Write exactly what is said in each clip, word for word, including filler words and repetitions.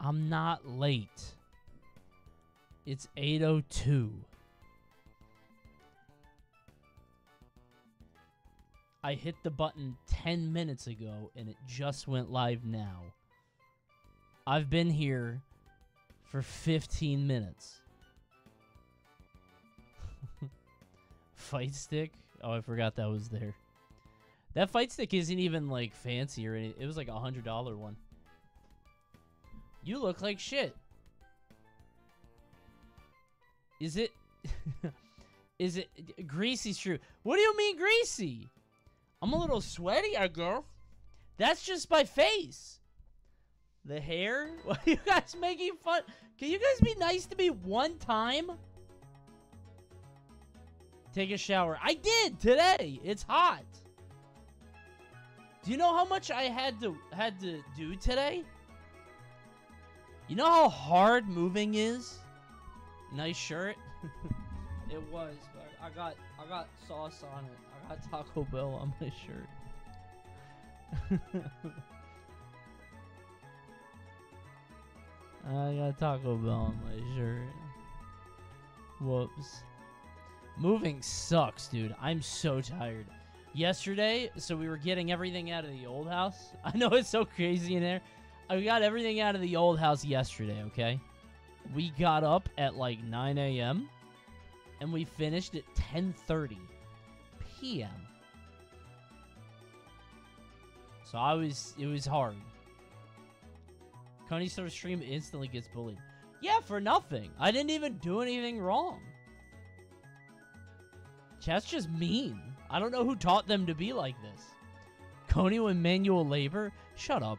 I'm not late. It's eight oh two. I hit the button ten minutes ago, and it just went live now. I've been here for fifteen minutes. Fight stick? Oh, I forgot that was there. That fight stick isn't even, like, fancy or anything. It was, like, a one hundred dollar one. You look like shit. Is it... Is it... Greasy's true. What do you mean, greasy? I'm a little sweaty, I go. That's just my face. The hair? What are you guys making fun? Can you guys be nice to me one time? Take a shower. I did today. It's hot. Do you know how much I had to had to do today? You know how hard moving is? Nice shirt. It was, but I got I got sauce on it. I got Taco Bell on my shirt. I got Taco Bell on my shirt. Whoops. Moving sucks, dude. I'm so tired. Yesterday, so we were getting everything out of the old house. I know it's so crazy in there. I got everything out of the old house yesterday, okay? We got up at like nine A M and we finished at ten thirty P M So I was, it was hard. Coney Store stream instantly gets bullied. Yeah, for nothing. I didn't even do anything wrong. Chat's just mean. I don't know who taught them to be like this. Coney with manual labor? Shut up.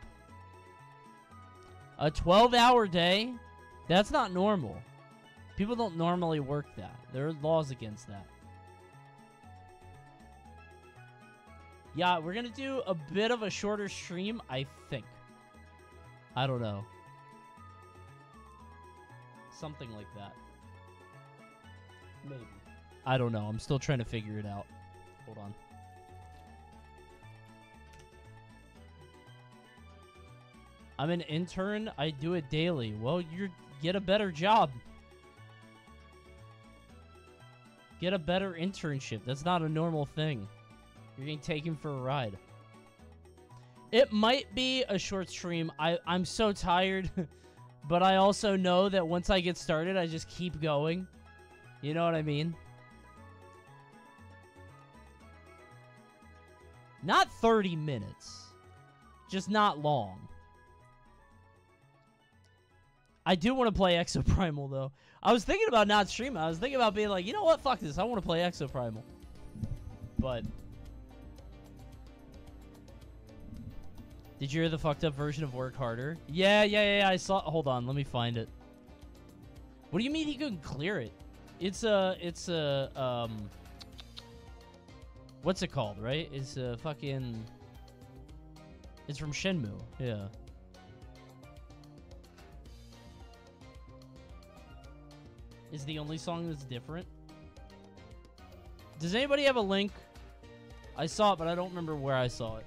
A twelve hour day? That's not normal. People don't normally work that. There are laws against that. Yeah, we're going to do a bit of a shorter stream, I think. I don't know. Something like that. Maybe. I don't know. I'm still trying to figure it out. Hold on. I'm an intern. I do it daily. Well, you get a better job. Get a better internship. That's not a normal thing. You're getting taken for a ride. It might be a short stream. I, I'm so tired. But I also know that once I get started, I just keep going. You know what I mean? Not thirty minutes. Just not long. I do want to play Exoprimal, though. I was thinking about not streaming. I was thinking about being like, you know what? Fuck this. I want to play Exoprimal. But... Did you hear the fucked up version of Work Harder? Yeah, yeah, yeah, I saw... Hold on, let me find it. What do you mean he couldn't clear it? It's a... It's a... Um... What's it called, right? It's a fucking... It's from Shenmue, yeah. Is the only song that's different. Does anybody have a link? I saw it, but I don't remember where I saw it.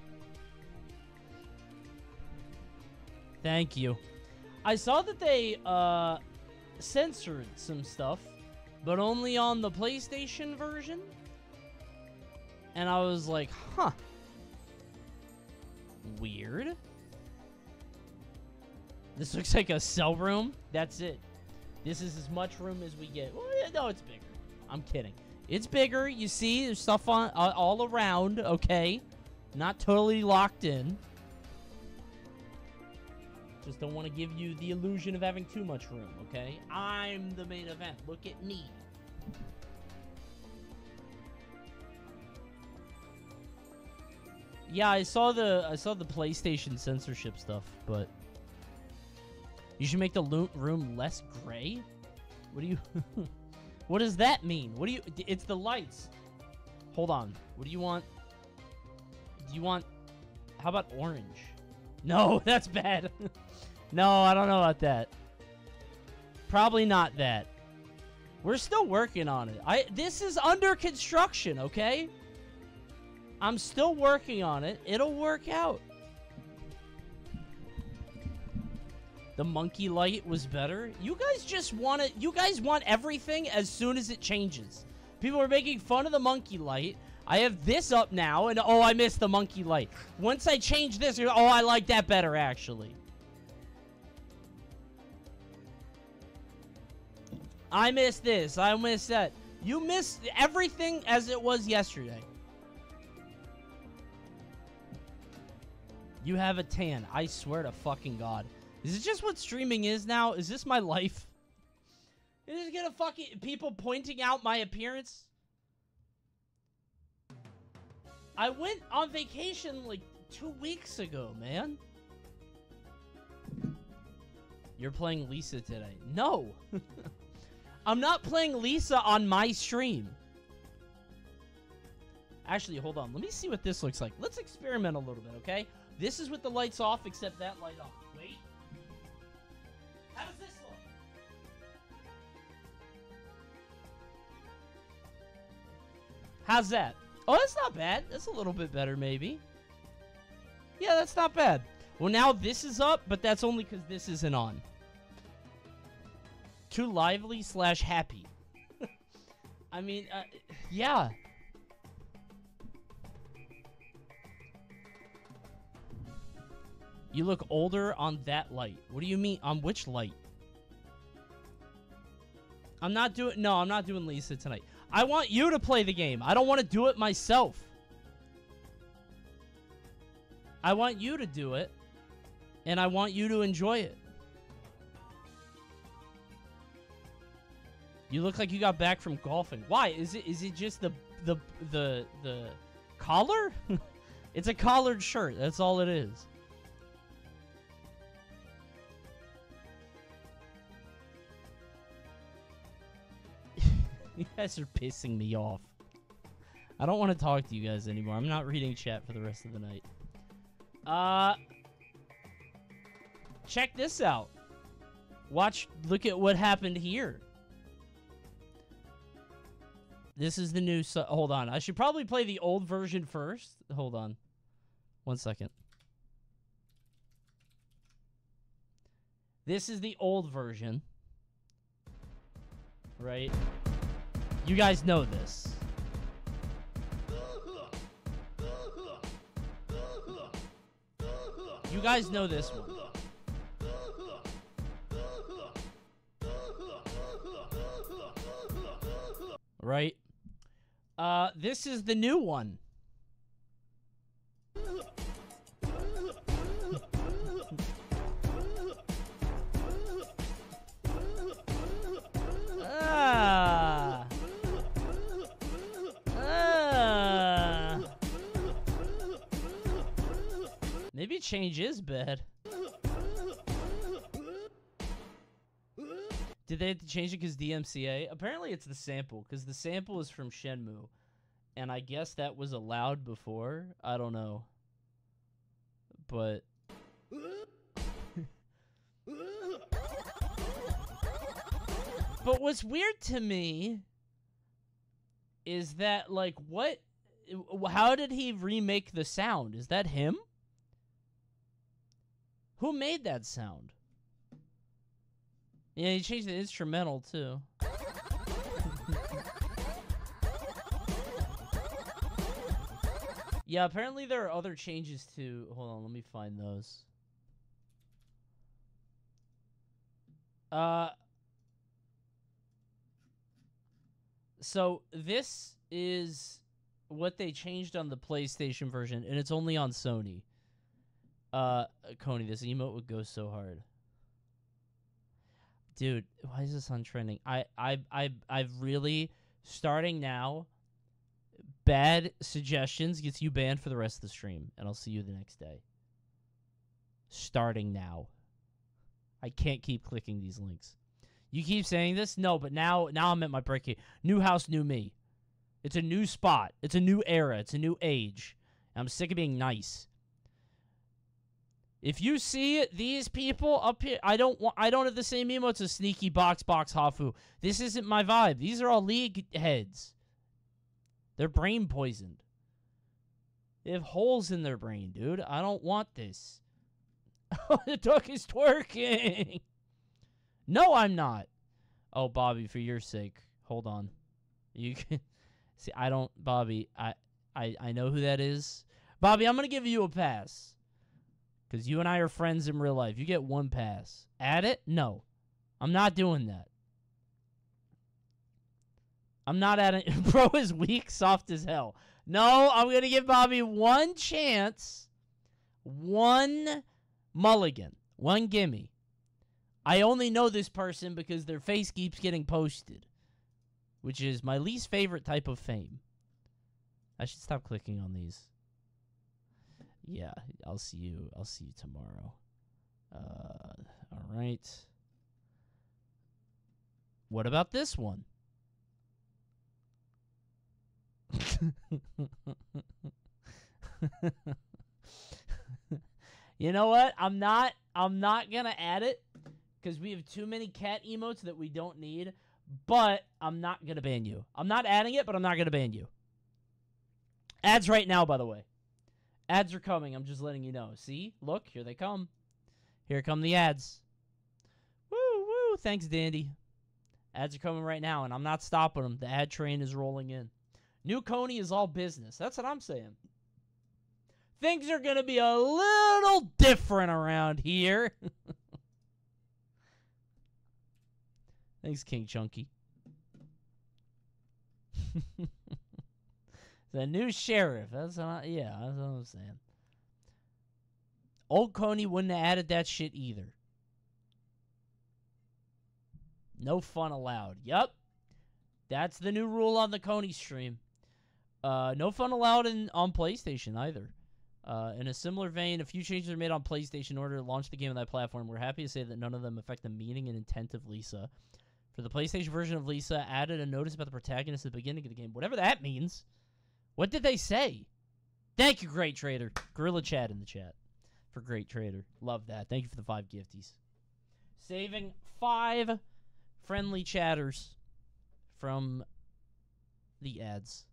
Thank you. I saw that they uh, censored some stuff, but only on the PlayStation version. And I was like, huh. Weird. This looks like a cell room. That's it. This is as much room as we get. Well, no, it's bigger. I'm kidding. It's bigger. You see, there's stuff on uh, all around, okay? Not totally locked in. Just don't want to give you the illusion of having too much room, okay? I'm the main event. Look at me. Yeah, I saw the I saw the PlayStation censorship stuff, but you should make the room less gray. What do you? What does that mean? What do you? It's the lights. Hold on. What do you want? Do you want? How about orange? No, that's bad. No, I don't know about that. Probably not that. We're still working on it. I. This is under construction. Okay. I'm still working on it. It'll work out. The monkey light was better. You guys just want to, you guys want everything as soon as it changes. People are making fun of the monkey light. I have this up now, and oh, I missed the monkey light. Once I change this, oh, I like that better, actually. I missed this. I missed that. You missed everything as it was yesterday. You have a tan. I swear to fucking God. Is this just what streaming is now? Is this my life? Is this gonna fucking... people pointing out my appearance? I went on vacation like two weeks ago, man. You're playing Lisa today. No. I'm not playing Lisa on my stream. Actually, hold on. Let me see what this looks like. Let's experiment a little bit, okay? This is with the lights off, except that light on. Wait. How does this look? How's that? Oh, that's not bad. That's a little bit better, maybe. Yeah, that's not bad. Well, now this is up, but that's only because this isn't on. Too lively slash happy. I mean, uh, yeah. You look older on that light. What do you mean? On which light? I'm not doing... No, I'm not doing Lisa tonight. I want you to play the game. I don't want to do it myself. I want you to do it. And I want you to enjoy it. You look like you got back from golfing. Why? Is it is it just the the the the collar? It's a collared shirt. That's all it is. You guys are pissing me off. I don't want to talk to you guys anymore. I'm not reading chat for the rest of the night. Uh, check this out. Watch, look at what happened here. This is the new... So hold on. I should probably play the old version first. Hold on. One second. This is the old version. Right? You guys know this. You guys know this one. Right? Uh, this is the new one. Ah. Ah. Maybe change his bed. Did they have to change it because D M C A? Apparently it's the sample, because the sample is from Shenmue. And I guess that was allowed before. I don't know. But... but what's weird to me is that, like, what... how did he remake the sound? Is that him? Who made that sound? Yeah, he changed the instrumental, too. Yeah, apparently there are other changes, too. Hold on, let me find those. Uh, so, this is what they changed on the PlayStation version, and it's only on Sony. Uh, Coney, this emote would go so hard. Dude, why is this on trending? I, I, I, I've really, starting now, bad suggestions gets you banned for the rest of the stream, and I'll see you the next day. Starting now. I can't keep clicking these links. You keep saying this? No, but now, now I'm at my breaking. New house, new me. It's a new spot. It's a new era. It's a new age. And I'm sick of being nice. If you see these people up here, I don't want. I don't have the same emotes as Sneaky Box Box Hafu. This isn't my vibe. These are all league heads. They're brain poisoned. They have holes in their brain, dude. I don't want this. Oh, the duck is twerking. No, I'm not. Oh, Bobby, for your sake, hold on. You can see. I don't, Bobby. I, I, I know who that is. Bobby, I'm gonna give you a pass, cause you and I are friends in real life. You get one pass at it. No, I'm not doing that. I'm not at it. Bro is weak, soft as hell. No, I'm gonna give Bobby one chance, one mulligan, one gimme. I only know this person because their face keeps getting posted, which is my least favorite type of fame. I should stop clicking on these. Yeah, I'll see you. I'll see you tomorrow. Uh, all right. What about this one? You know what? I'm not. I'm not gonna add it, because we have too many cat emotes that we don't need, but I'm not going to ban you. I'm not adding it, but I'm not going to ban you. Ads right now, by the way. Ads are coming. I'm just letting you know. See? Look, here they come. Here come the ads. Woo, woo. Thanks, Dandy. Ads are coming right now, and I'm not stopping them. The ad train is rolling in. New Coney is all business. That's what I'm saying. Things are going to be a little different around here. Thanks, King Chunky. The new sheriff. That's not, yeah, that's what I'm saying. Old Coney wouldn't have added that shit either. No fun allowed. Yup. That's the new rule on the Coney stream. Uh, no fun allowed in, on PlayStation either. Uh, in a similar vein, a few changes are made on PlayStation in order to launch the game on that platform. We're happy to say that none of them affect the meaning and intent of Lisa. For the PlayStation version of Lisa, added a notice about the protagonist at the beginning of the game. Whatever that means. What did they say? Thank you, Great Trader. Gorilla Chat in the chat for Great Trader. Love that. Thank you for the five gifties. Saving five friendly chatters from the ads.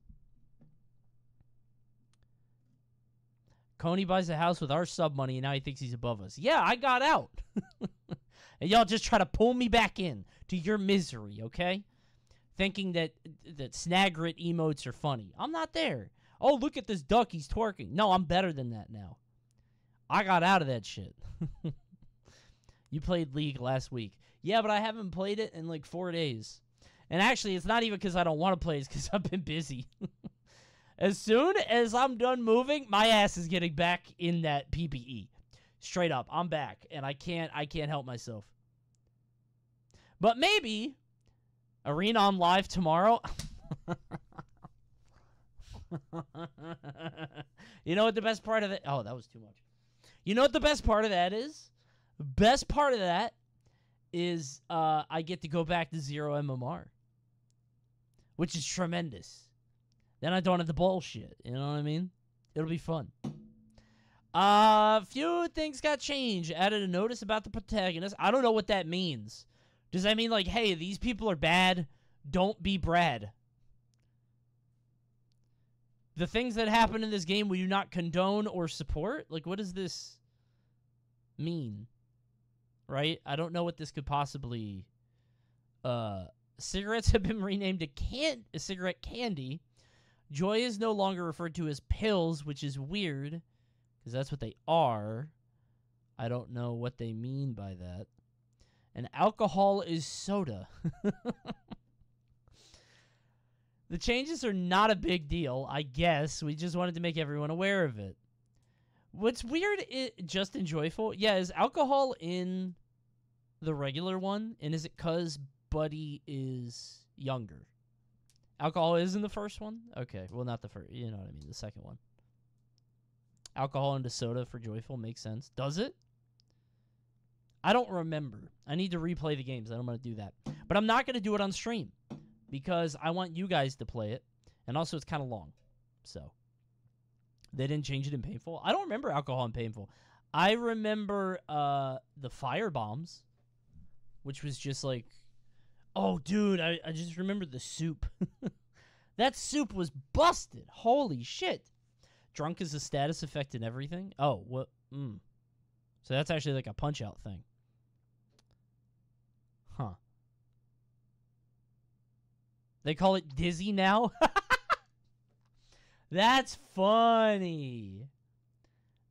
Coney buys a house with our sub money, and now he thinks he's above us. Yeah, I got out. And y'all just try to pull me back in to your misery, okay? Thinking that that Snagrit emotes are funny. I'm not there. Oh, look at this duck. He's twerking. No, I'm better than that now. I got out of that shit. You played League last week. Yeah, but I haven't played it in like four days. And actually, it's not even because I don't want to play. It's because I've been busy. As soon as I'm done moving, my ass is getting back in that P P E. Straight up, I'm back, and I can't I can't help myself. But maybe Arena on live tomorrow. You know what the best part of it? Oh, that was too much. You know what the best part of that is? Best part of that is uh, I get to go back to zero M M R, which is tremendous. Then I don't have the bullshit. You know what I mean? It'll be fun. A uh, few things got changed. Added a notice about the protagonist. I don't know what that means. Does that mean like, hey, these people are bad. Don't be Brad. The things that happen in this game we do not condone or support? Like, what does this mean? Right? I don't know what this could possibly... Uh, cigarettes have been renamed to can cigarette candy. Joy is no longer referred to as pills, which is weird, because that's what they are. I don't know what they mean by that. And alcohol is soda. The changes are not a big deal, I guess. We just wanted to make everyone aware of it. What's weird is just and joyful. Yeah, is alcohol in the regular one? And is it because Buddy is younger? Alcohol is in the first one? Okay. Well, not the first. You know what I mean. The second one. Alcohol into soda for joyful makes sense. Does it? I don't remember. I need to replay the games. I don't want to do that. But I'm not going to do it on stream, because I want you guys to play it. And also, it's kind of long. So. They didn't change it in Painful. I don't remember alcohol in Painful. I remember uh, the fire bombs, which was just like... Oh, dude, I, I just remembered the soup. That soup was busted. Holy shit. Drunk is a status effect in everything? Oh, what? Mm. So that's actually like a punch-out thing. Huh. They call it Dizzy now? That's funny.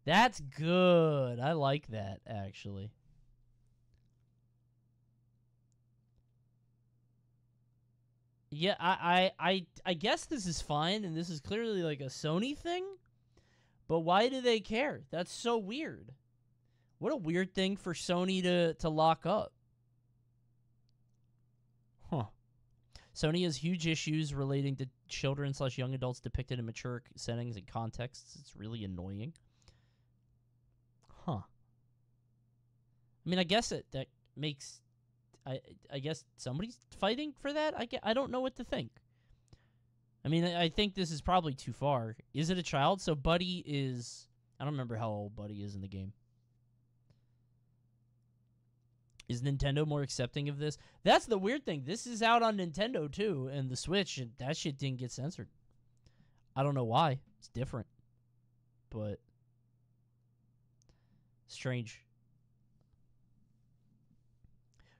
That's good. I like that, actually. Yeah, I, I, I, I guess this is fine, and this is clearly like a Sony thing. But why do they care? That's so weird. What a weird thing for Sony to, to lock up. Huh. Sony has huge issues relating to children slash young adults depicted in mature settings and contexts. It's really annoying. Huh. I mean, I guess it that makes... I I guess somebody's fighting for that? I, I don't know what to think. I mean, I think this is probably too far. Is it a child? So Buddy is... I don't remember how old Buddy is in the game. Is Nintendo more accepting of this? That's the weird thing. This is out on Nintendo, too, and the Switch, and that shit didn't get censored. I don't know why. It's different. But... strange.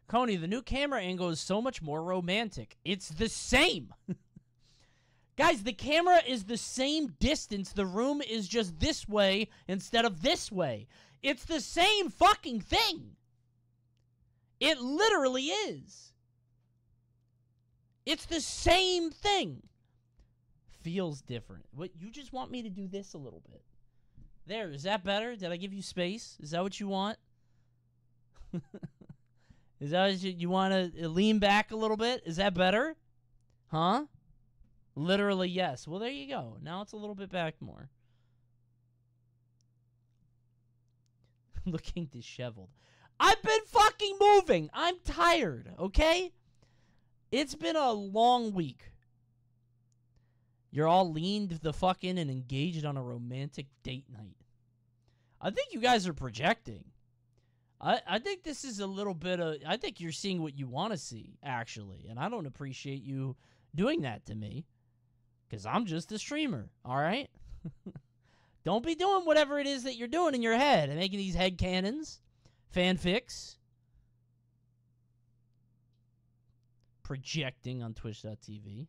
Coney, the new camera angle is so much more romantic. It's the same! Guys, the camera is the same distance. The room is just this way instead of this way. It's the same fucking thing. It literally is. It's the same thing. Feels different. What, you just want me to do this a little bit. There, is that better? Did I give you space? Is that what you want? Is that what you, you want to lean back a little bit? Is that better? Huh? Literally, yes. Well, there you go. Now it's a little bit back more. Looking disheveled. I've been fucking moving. I'm tired, okay? It's been a long week. You're all leaned the fuck in and engaged on a romantic date night. I think you guys are projecting. I, I think this is a little bit of... I think you're seeing what you want to see, actually. And I don't appreciate you doing that to me. Because I'm just a streamer, alright? Don't be doing whatever it is that you're doing in your head and making these head cannons, fanfics. Projecting on twitch dot t v.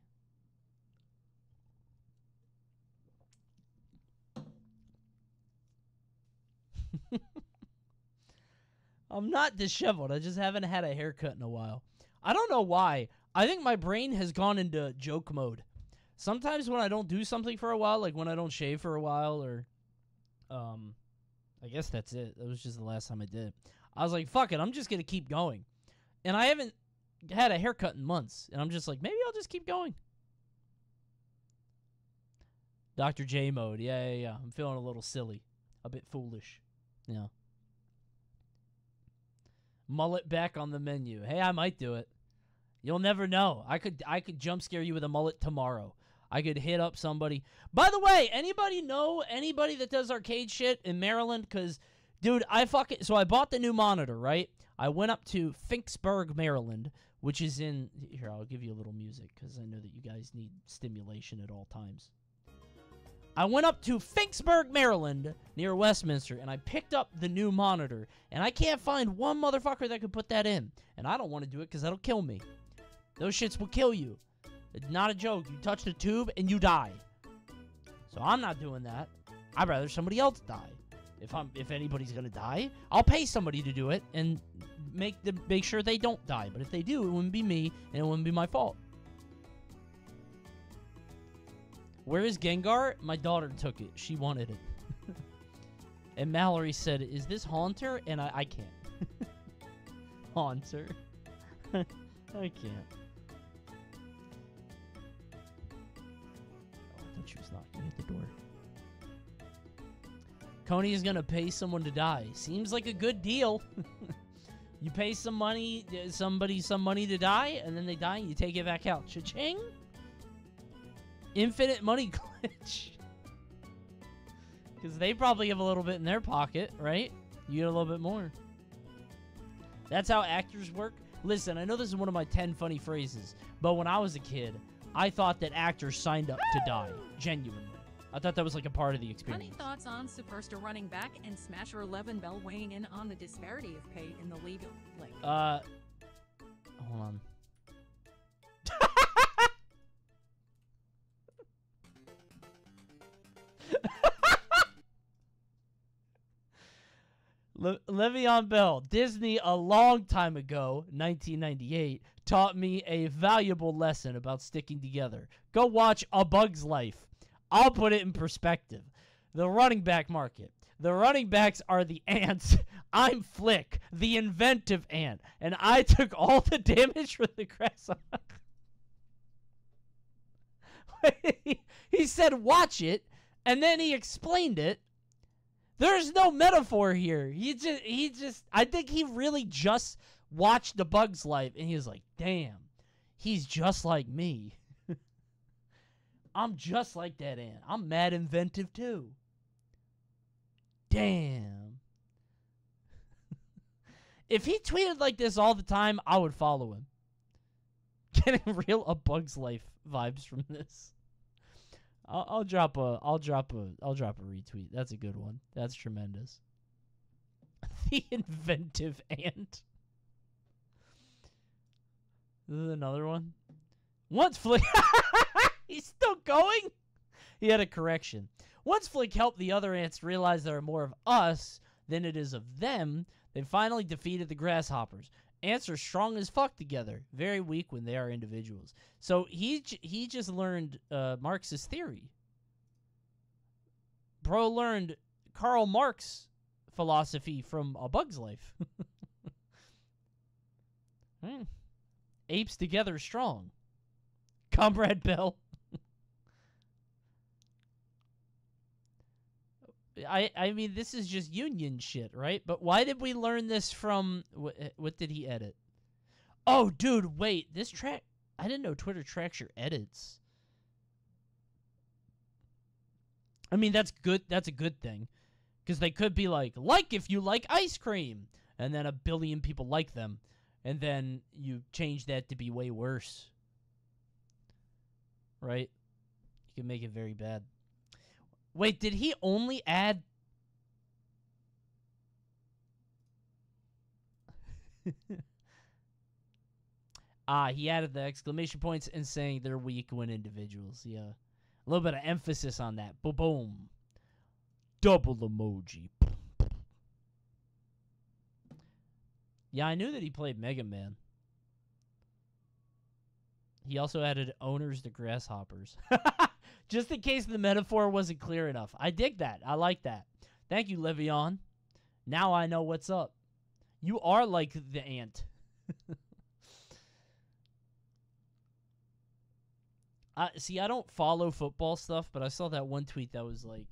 I'm not disheveled. I just haven't had a haircut in a while. I don't know why. I think my brain has gone into joke mode. Sometimes when I don't do something for a while, like when I don't shave for a while, or, um, I guess that's it. That was just the last time I did it. I was like, fuck it, I'm just going to keep going. And I haven't had a haircut in months. And I'm just like, maybe I'll just keep going. Doctor J mode. Yeah, yeah, yeah. I'm feeling a little silly. A bit foolish. Yeah. Mullet back on the menu. Hey, I might do it. You'll never know. I could, I could jump scare you with a mullet tomorrow. I could hit up somebody. By the way, anybody know anybody that does arcade shit in Maryland? Because, dude, I fucking... So I bought the new monitor, right? I went up to Finksburg, Maryland, which is in... Here, I'll give you a little music, because I know that you guys need stimulation at all times. I went up to Finksburg, Maryland, near Westminster, and I picked up the new monitor. And I can't find one motherfucker that could put that in. And I don't want to do it, because that'll kill me. Those shits will kill you. It's not a joke. You touch the tube and you die. So I'm not doing that. I'd rather somebody else die. If I'm, if anybody's gonna die, I'll pay somebody to do it and make them make sure they don't die. But if they do, it wouldn't be me and it wouldn't be my fault. Where is Gengar? My daughter took it. She wanted it. And Mallory said, "Is this Haunter?" And I, I can't. Haunter. I can't. She was knocking at the door. Coney is gonna pay someone to die. Seems like a good deal. You pay some money, somebody some money to die, and then they die, and you take it back out. Cha-ching! Infinite money glitch. Because they probably have a little bit in their pocket, right? You get a little bit more. That's how actors work. Listen, I know this is one of my ten funny phrases, but when I was a kid, I thought that actors signed up to die, genuinely. I thought that was like a part of the experience. Any thoughts on superstar running back and smasher Levin Bell weighing in on the disparity of pay in the league? Like, uh, hold on. Le Le'Veon Bell, Disney a long time ago, nineteen ninety-eight, taught me a valuable lesson about sticking together. Go watch A Bug's Life. I'll put it in perspective. The running back market. The running backs are the ants. I'm Flick, the inventive ant, and I took all the damage from the grasshopper. He said, watch it, and then he explained it. There's no metaphor here. He just, he just, I think he really just watched The Bug's Life, and he was like, damn, he's just like me. I'm just like that ant. I'm mad inventive, too. Damn. If he tweeted like this all the time, I would follow him. Getting real A Bug's Life vibes from this. I'll, I'll drop a, I'll drop a, I'll drop a retweet. That's a good one. That's tremendous. The inventive ant. This is another one. Once Flick, he's still going. He had a correction. Once Flick helped the other ants realize there are more of us than it is of them, they finally defeated the grasshoppers. Ants are strong as fuck together, very weak when they are individuals. So he j he just learned uh, Marx's theory. Bro learned Karl Marx philosophy from A Bug's Life. hmm. Apes together strong. Comrade Bell. I, I mean, this is just union shit, right? But why did we learn this from... Wh what did he edit? Oh, dude, wait. This track... I didn't know Twitter tracks your edits. I mean, that's good. That's a good thing. Because they could be like, like if you like ice cream. And then a billion people like them. And then you change that to be way worse. Right? You can make it very bad. Wait, did he only add... ah, he added the exclamation points and saying they're weak when individuals. Yeah. A little bit of emphasis on that. Boom. Double emoji. Yeah, I knew that he played Mega Man. He also added owners to grasshoppers. Just in case the metaphor wasn't clear enough. I dig that. I like that. Thank you, Le'Veon. Now I know what's up. You are like the ant. I, see, I don't follow football stuff, but I saw that one tweet that was like,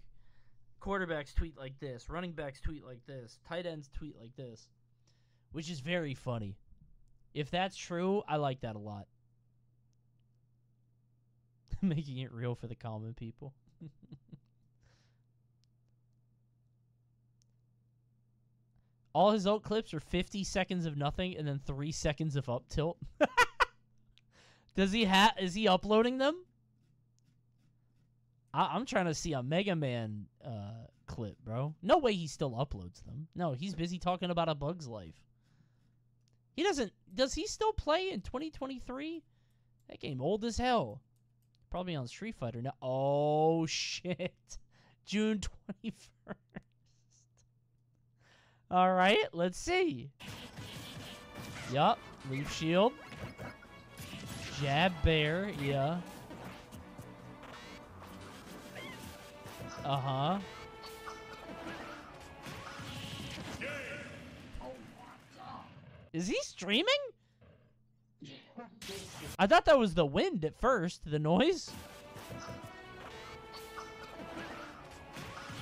quarterbacks tweet like this, running backs tweet like this, tight ends tweet like this, which is very funny. If that's true, I like that a lot. Making it real for the common people. All his old clips are fifty seconds of nothing and then three seconds of up tilt. Does he ha is he uploading them? I I'm trying to see a Mega Man uh, clip, bro. No way he still uploads them. No, he's busy talking about A Bug's Life. He doesn't... Does he still play in twenty twenty-three? That game old as hell. Probably on Street Fighter now. Oh, shit. June twenty-first. All right, let's see. Yup, leaf shield. Jab bear, yeah. Uh-huh. Is he streaming? I thought that was the wind at first, the noise.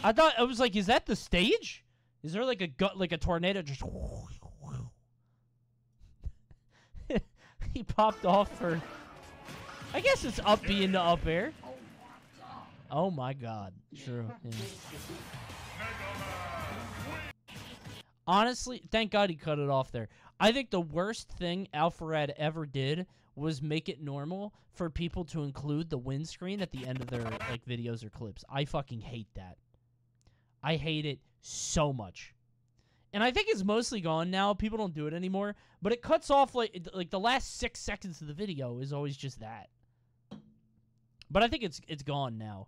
I thought, I was like, is that the stage? Is there like a gut, like a tornado just... He popped off for... I guess it's up B into up air. Oh my god. True. Yeah. Honestly, thank God he cut it off there. I think the worst thing Alpharad ever did was make it normal for people to include the windscreen at the end of their like videos or clips. I fucking hate that. I hate it so much. And I think it's mostly gone now. People don't do it anymore. But it cuts off, like, like the last six seconds of the video is always just that. But I think it's it's gone now.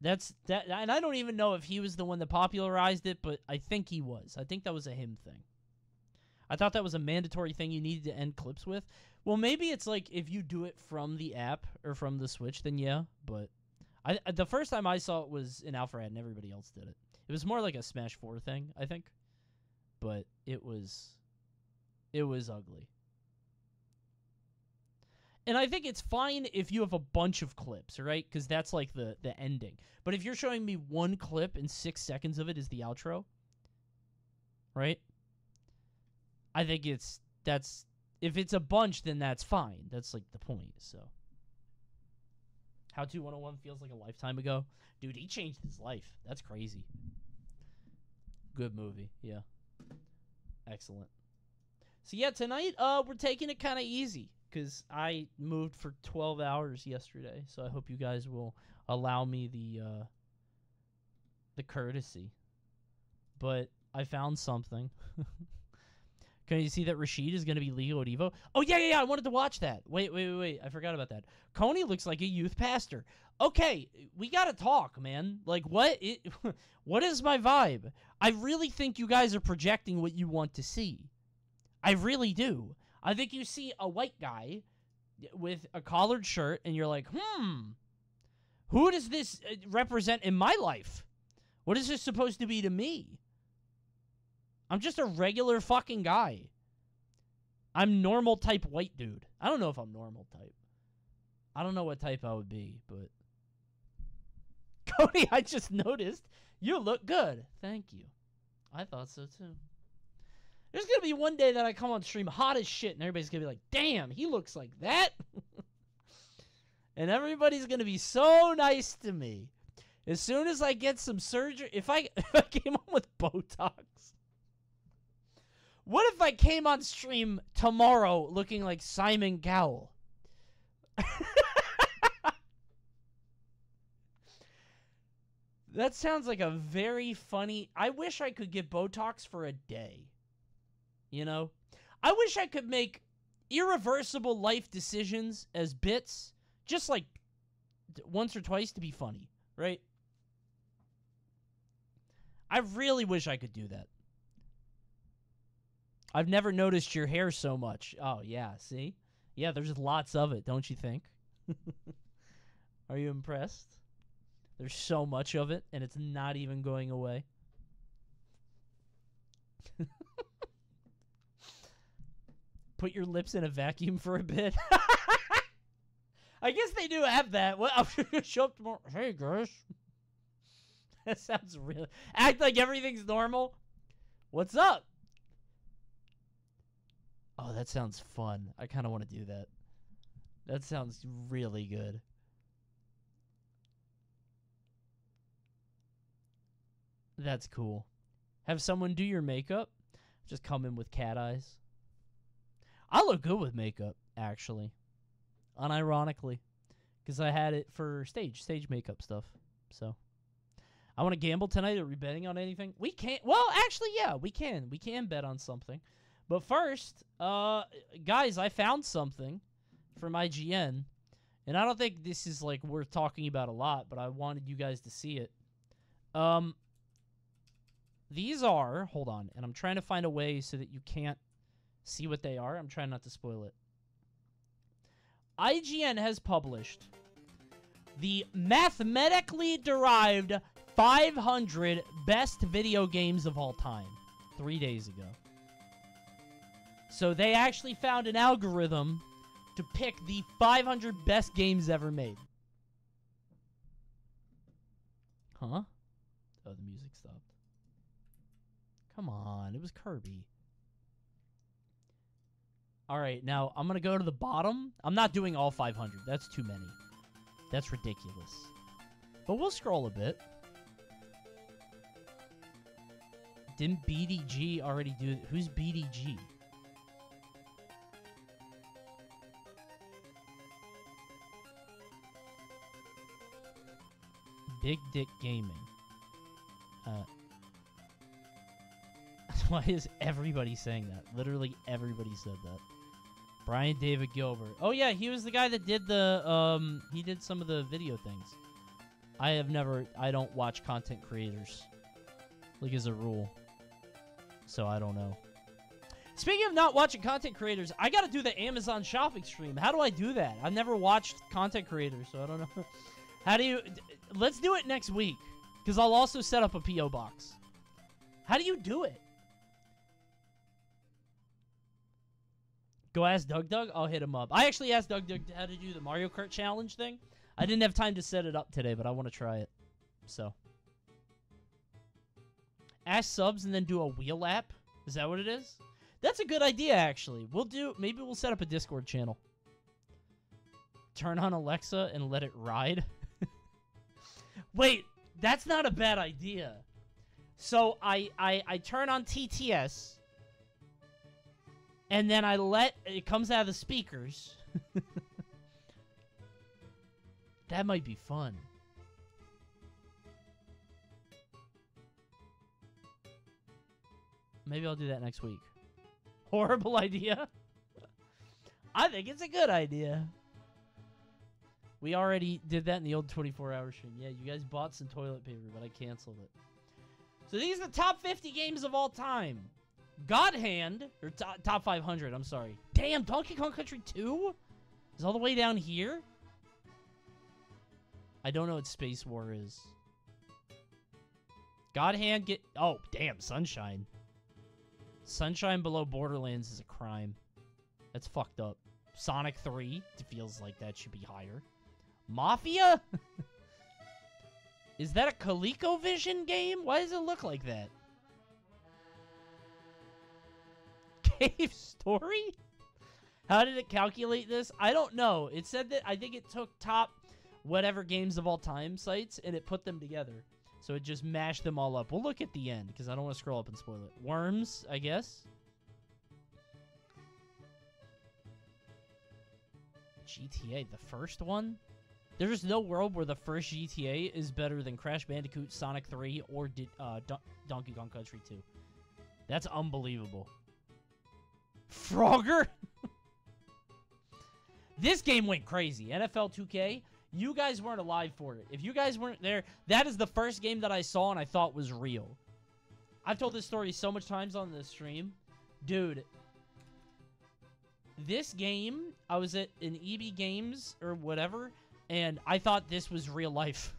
That's that, and I don't even know if he was the one that popularized it, but I think he was. I think that was a him thing. I thought that was a mandatory thing you needed to end clips with. Well, maybe it's like if you do it from the app or from the Switch, then yeah. But I, the first time I saw it was in Alpharad, and everybody else did it. It was more like a Smash four thing, I think. But it was, it was ugly. And I think it's fine if you have a bunch of clips, right? Because that's like the, the ending. But if you're showing me one clip and six seconds of it is the outro, right? I think it's, that's, if it's a bunch, then that's fine. That's like the point, so. How to one oh one feels like a lifetime ago. Dude, he changed his life. That's crazy. Good movie, yeah. Excellent. So yeah, tonight uh, we're taking it kind of easy. Because I moved for twelve hours yesterday, so I hope you guys will allow me the uh, the courtesy. But I found something. Can you see that Rashid is going to be legal at Evo? Oh, yeah, yeah, yeah, I wanted to watch that. Wait, wait, wait, wait, I forgot about that. Coney looks like a youth pastor. Okay, we got to talk, man. Like, what? It, what is my vibe? I really think you guys are projecting what you want to see. I really do. I think you see a white guy with a collared shirt, and you're like, hmm, who does this represent in my life? What is this supposed to be to me? I'm just a regular fucking guy. I'm normal type white dude. I don't know if I'm normal type. I don't know what type I would be, but... Cody, I just noticed you look good. Thank you. I thought so, too. There's going to be one day that I come on stream hot as shit, and everybody's going to be like, damn, he looks like that? And everybody's going to be so nice to me. As soon as I get some surgery, if I, if I came on with Botox. What if I came on stream tomorrow looking like Simon Cowell? That sounds like a very funny... I wish I could get Botox for a day. You know, I wish I could make irreversible life decisions as bits, just like once or twice to be funny, right? I really wish I could do that. I've never noticed your hair so much. Oh, yeah, see? Yeah, there's lots of it, don't you think? Are you impressed? There's so much of it, and it's not even going away. Put your lips in a vacuum for a bit. I guess they do have that. Well, I'm gonna show up tomorrow. Hey, guys. That sounds real. Act like everything's normal. What's up? Oh, that sounds fun. I kind of want to do that. That sounds really good. That's cool. Have someone do your makeup. Just come in with cat eyes. I look good with makeup, actually. Unironically. Because I had it for stage, stage makeup stuff. So, I want to gamble tonight. Are we betting on anything? We can't. Well, actually, yeah, we can. We can bet on something. But first, uh, guys, I found something from I G N. And I don't think this is, like, worth talking about a lot, but I wanted you guys to see it. Um, these are, hold on, and I'm trying to find a way so that you can't see what they are. I'm trying not to spoil it. I G N has published the mathematically derived five hundred best video games of all time three days ago. So they actually found an algorithm to pick the five hundred best games ever made. Huh? Oh, the music stopped. Come on, it was Kirby. All right, now I'm going to go to the bottom. I'm not doing all five hundred. That's too many. That's ridiculous. But we'll scroll a bit. Didn't B D G already do it? Who's B D G? Big Dick Gaming. Uh, why is everybody saying that? Literally everybody said that. Brian David Gilbert. Oh yeah, he was the guy that did the, um, he did some of the video things. I have never, I don't watch content creators. Like, as a rule. So I don't know. Speaking of not watching content creators, I gotta do the Amazon shopping stream. How do I do that? I've never watched content creators, so I don't know. How do you, let's do it next week. Because I'll also set up a P O box. How do you do it? Go ask Doug Doug? I'll hit him up. I actually asked Doug Doug how to do the Mario Kart challenge thing. I didn't have time to set it up today, but I want to try it. So. Ask subs and then do a wheel app? Is that what it is? That's a good idea, actually. We'll do... Maybe we'll set up a Discord channel. Turn on Alexa and let it ride? Wait, that's not a bad idea. So, I, I, I turn on T T S... And then I let... It comes out of the speakers. That might be fun. Maybe I'll do that next week. Horrible idea? I think it's a good idea. We already did that in the old twenty-four hour stream. Yeah, you guys bought some toilet paper, but I canceled it. So these are the top fifty games of all time. God Hand, or top five hundred, I'm sorry. Damn, Donkey Kong Country two is all the way down here? I don't know what Space War is. God Hand get... Oh, damn, Sunshine. Sunshine below Borderlands is a crime. That's fucked up. Sonic three, it feels like that should be higher. Mafia? Is that a ColecoVision game? Why does it look like that? Cave Story? How did it calculate this? I don't know. It said that I think it took top whatever games of all time sites and it put them together. So it just mashed them all up. We'll look at the end because I don't want to scroll up and spoil it. Worms, I guess. G T A, the first one? There's no world where the first G T A is better than Crash Bandicoot, Sonic three, or uh, Don Donkey Kong Country two. That's unbelievable. Frogger? This game went crazy. N F L two K, you guys weren't alive for it. If you guys weren't there, that is the first game that I saw and I thought was real. I've told this story so much times on this stream. Dude, this game, I was at an E B Games or whatever, and I thought this was real life.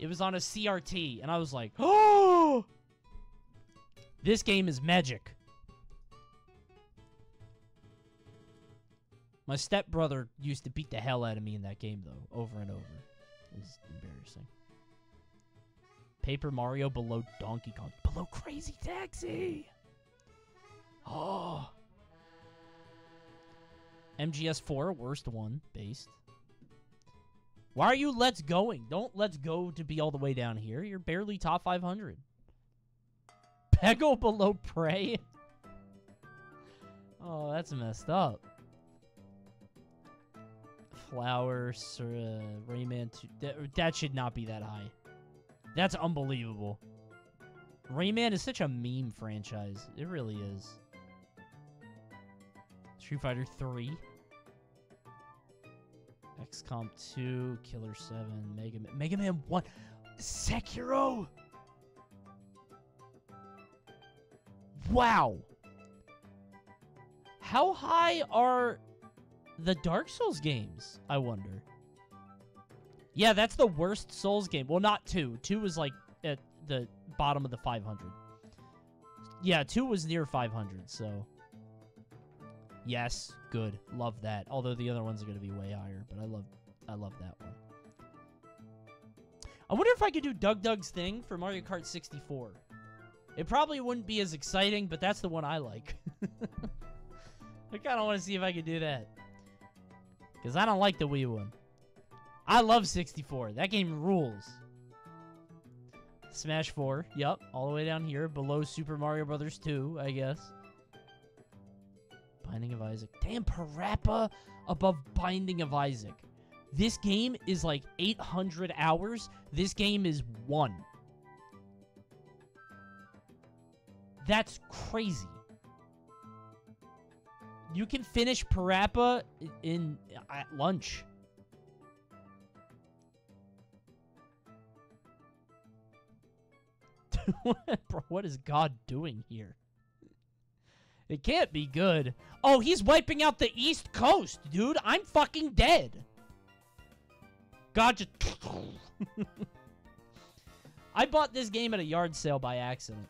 It was on a C R T, and I was like, oh! This game is magic. My stepbrother used to beat the hell out of me in that game, though, over and over. It's embarrassing. Paper Mario below Donkey Kong. Below Crazy Taxi! Oh! M G S four, worst one, based. Why are you let's going? Don't let's go to be all the way down here. You're barely top five hundred. Peggle below Prey? Oh, that's messed up. Flower, uh, Rayman two. That, that should not be that high. That's unbelievable. Rayman is such a meme franchise. It really is. Street Fighter three. X COM two. Killer seven. Mega Man. Mega Man one. Sekiro! Wow! How high are... the Dark Souls games, I wonder. Yeah, that's the worst Souls game. Well, not two. two was, like, at the bottom of the five hundred. Yeah, two was near five hundred, so... Yes, good. Love that. Although the other ones are going to be way higher, but I love, I love that one. I wonder if I could do Doug Doug's thing for Mario Kart sixty-four. It probably wouldn't be as exciting, but that's the one I like. I kind of want to see if I could do that. Because I don't like the Wii one. I love sixty-four. That game rules. Smash four. Yep, all the way down here. Below Super Mario Brothers two, I guess. Binding of Isaac. Damn, Parappa above Binding of Isaac. This game is like eight hundred hours. This game is one. That's crazy. You can finish Parappa in, in at lunch. Bro, what is God doing here? It can't be good. Oh, he's wiping out the East Coast, dude. I'm fucking dead. God just... I bought this game at a yard sale by accident.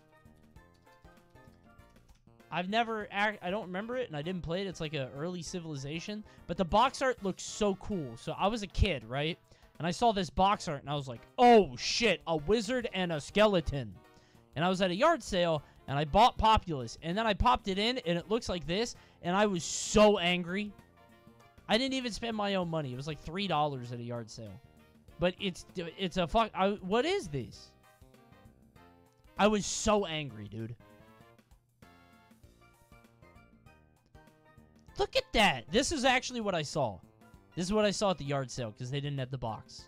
I've never... I don't remember it, and I didn't play it. It's like an early Civilization. But the box art looks so cool. So I was a kid, right? And I saw this box art, and I was like, oh, shit, a wizard and a skeleton. And I was at a yard sale, and I bought Populous. And then I popped it in, and it looks like this. And I was so angry. I didn't even spend my own money. It was like three dollars at a yard sale. But it's it's a fuck... I, what is this? I was so angry, dude. Look at that. This is actually what I saw. This is what I saw at the yard sale, because they didn't have the box.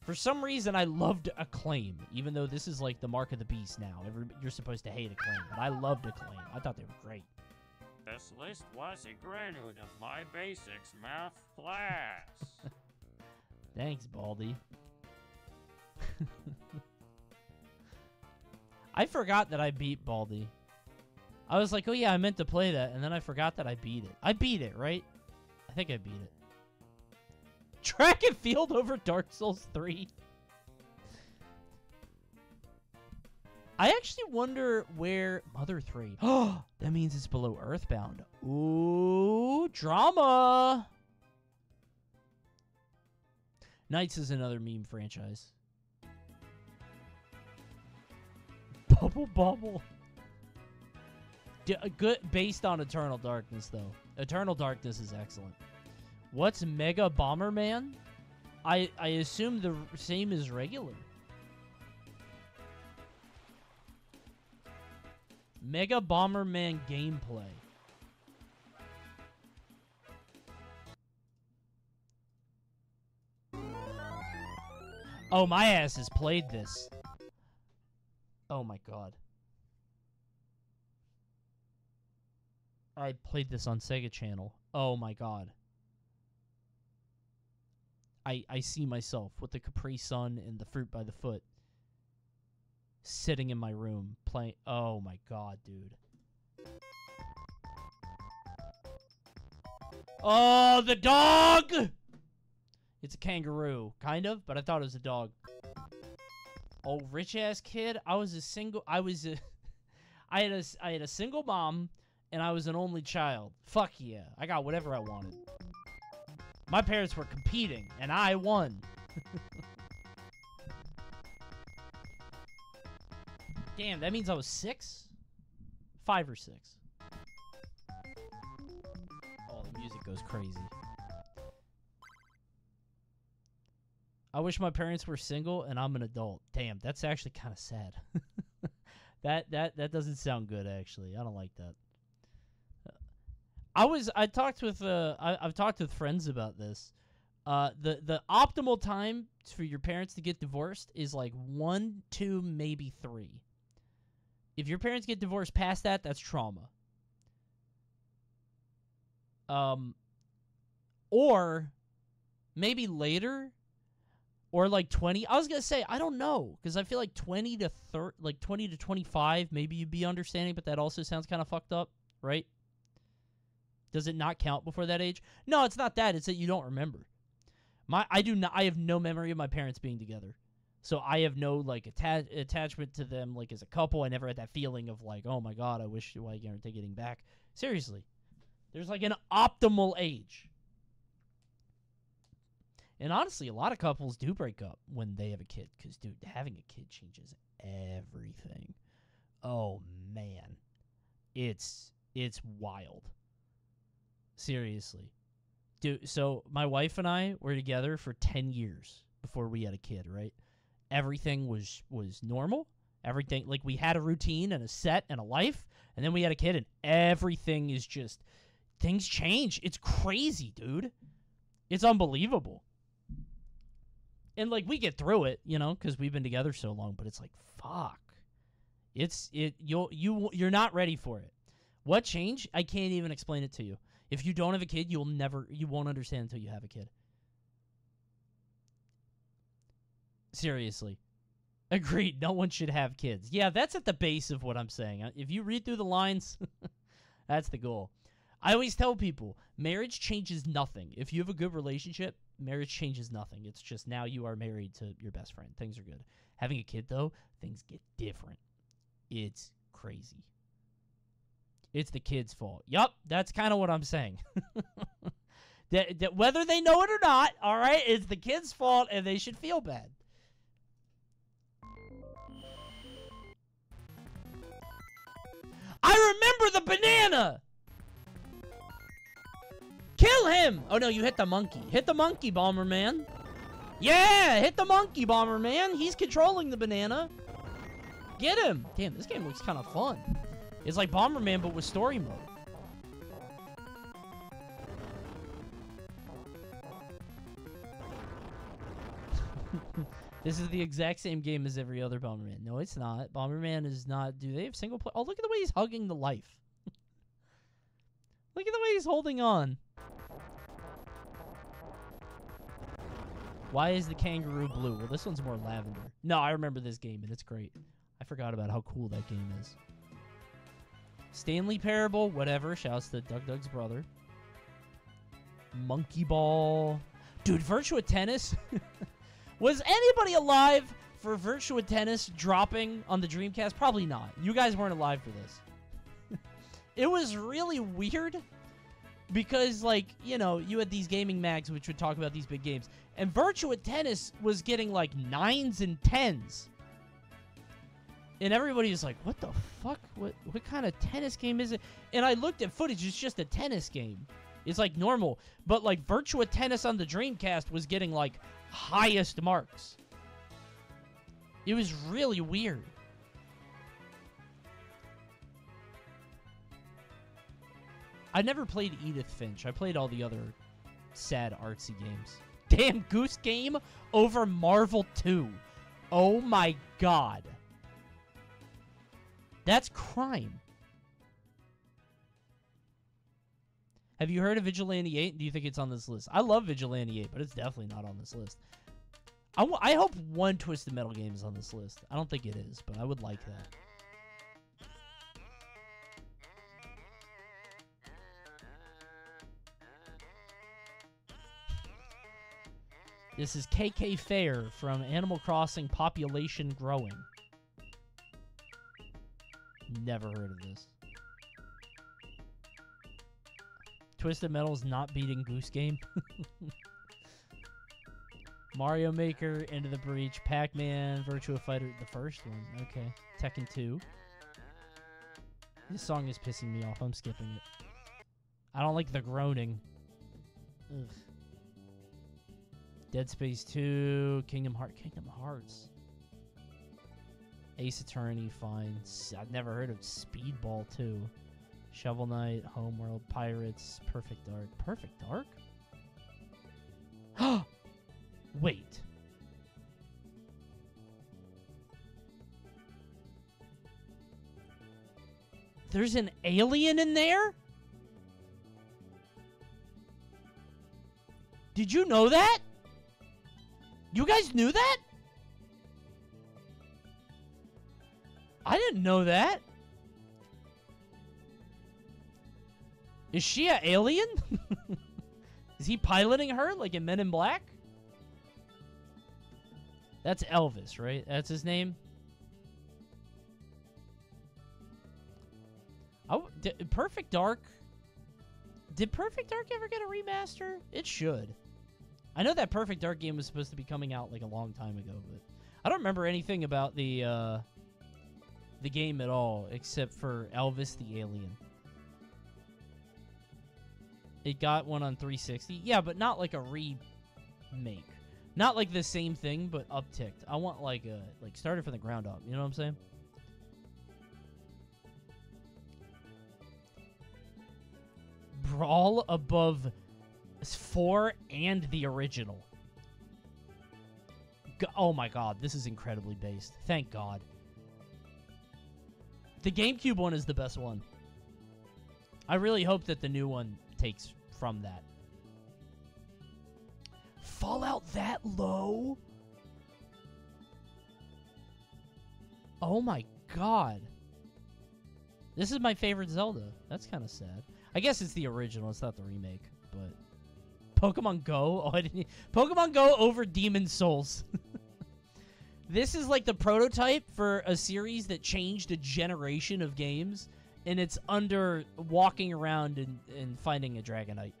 For some reason, I loved Acclaim, even though this is like the mark of the beast now. Every, you're supposed to hate Acclaim, but I loved Acclaim. I thought they were great. This list was a graduate of my basics math class. Thanks, Baldy. I forgot that I beat Baldy. I was like, oh yeah, I meant to play that, and then I forgot that I beat it. I beat it, right? I think I beat it. Track and Field over Dark Souls three. I actually wonder where Mother three. Oh, that means it's below Earthbound. Ooh, drama. Knights is another meme franchise. Bubble Bubble. D good, based on Eternal Darkness, though. Eternal Darkness is excellent. What's Mega Bomberman? I I assume the same as regular. Mega Bomberman gameplay. Oh, my ass has played this. Oh my god. I played this on Sega Channel. Oh my god. I, I see myself with the Capri Sun and the fruit by the foot sitting in my room playing. Oh my god, dude. Oh, the dog! It's a kangaroo, kind of, but I thought it was a dog. Oh, rich-ass kid. I was a single... I was a... I had a, I had a single mom, and I was an only child. Fuck yeah. I got whatever I wanted. My parents were competing, and I won. Damn, that means I was six? Five or six. Oh, the music goes crazy. I wish my parents were single, and I'm an adult. Damn, that's actually kind of sad. that, that, that doesn't sound good, actually. I don't like that. I was I talked with uh I, I've talked with friends about this. Uh, the the optimal time for your parents to get divorced is like one, two, maybe three. If your parents get divorced past that, that's trauma. Um, or maybe later, or like twenty. I was gonna say I don't know because I feel like twenty to thirty, like twenty to twenty-five. Maybe you'd be understanding, but that also sounds kind of fucked up, right? Does it not count before that age? No, it's not that. It's that you don't remember. My, I do not. I have no memory of my parents being together, so I have no like atta attachment to them. Like as a couple, I never had that feeling of like, oh my god, I wish why well, aren't they getting back? Seriously, there's like an optimal age, and honestly, a lot of couples do break up when they have a kid because dude, having a kid changes everything. Oh man, it's it's wild. Seriously. Dude, so my wife and I were together for ten years before we had a kid, right? everything was was normal. Everything, like, we had a routine and a set and a life, and then we had a kid, and everything is just, things change. It's crazy, dude. It's unbelievable. And, like, we get through it, you know, because we've been together so long, but it's like, fuck. It's, it, you'll, you, you're not ready for it. What changed? I can't even explain it to you. If you don't have a kid, you'll never, you won't understand until you have a kid. Seriously. Agreed. No one should have kids. Yeah, that's at the base of what I'm saying. If you read through the lines, that's the goal. I always tell people, marriage changes nothing. If you have a good relationship, marriage changes nothing. It's just now you are married to your best friend. Things are good. Having a kid, though, things get different. It's crazy. It's the kid's fault. Yup, that's kind of what I'm saying. that, that whether they know it or not, all right, it's the kid's fault, and they should feel bad. I remember the banana! Kill him! Oh no, you hit the monkey. Hit the monkey, Bomberman. Yeah, hit the monkey, Bomberman. He's controlling the banana. Get him! Damn, this game looks kind of fun. It's like Bomberman, but with story mode. This is the exact same game as every other Bomberman. No, it's not. Bomberman is not... Do they have single player? Oh, look at the way he's hugging the life. Look at the way he's holding on. Why is the kangaroo blue? Well, this one's more lavender. No, I remember this game, and it's great. I forgot about how cool that game is. Stanley Parable, whatever. Shouts to Doug Doug's brother. Monkey Ball. Dude, Virtua Tennis... Was anybody alive for Virtua Tennis dropping on the Dreamcast? Probably not. You guys weren't alive for this. It was really weird because, like, you know, you had these gaming mags which would talk about these big games. And Virtua Tennis was getting, like, nines and tens. And everybody was like, what the fuck? What, what kind of tennis game is it? And I looked at footage. It's just a tennis game. It's, like, normal. But, like, Virtua Tennis on the Dreamcast was getting, like... highest marks. It was really weird. I never played Edith Finch. I played all the other sad artsy games. Damn, Goose Game over Marvel two. Oh my god. That's crime. Have you heard of Vigilante eight? Do you think it's on this list? I love Vigilante eight, but it's definitely not on this list. I, w I hope one Twisted Metal game is on this list. I don't think it is, but I would like that. This is K K Fair from Animal Crossing Population Growing. Never heard of this. Twisted Metal's not beating Goose Game. Mario Maker, Into the Breach, Pac-Man, Virtua Fighter, the first one. Okay. Tekken two. This song is pissing me off. I'm skipping it. I don't like the groaning. Ugh. Dead Space two, Kingdom Hearts. Kingdom Hearts. Ace Attorney, fine. I've never heard of Speedball two. Shovel Knight, Homeworld, Pirates, Perfect Dark. Perfect Dark? Wait. There's an alien in there? Did you know that? You guys knew that? I didn't know that. Is she an alien? Is he piloting her like in Men in Black? That's Elvis, right? That's his name? Oh, did Perfect Dark... Did Perfect Dark ever get a remaster? It should. I know that Perfect Dark game was supposed to be coming out like a long time ago, but... I don't remember anything about the, uh... the game at all, except for Elvis the Alien. It got one on three sixty. Yeah, but not like a remake. Not like the same thing, but upticked. I want like a like started from the ground up. You know what I'm saying? Brawl above four and the original. Go oh my god, this is incredibly based. Thank God. The GameCube one is the best one. I really hope that the new one takes from that. Fallout that low? Oh my god. This is my favorite Zelda. That's kind of sad. I guess it's the original. It's not the remake, but... Pokemon Go? Oh, I didn't... Pokemon Go over Demon's Souls. This is like the prototype for a series that changed a generation of games, and it's under walking around and, and finding a Dragonite.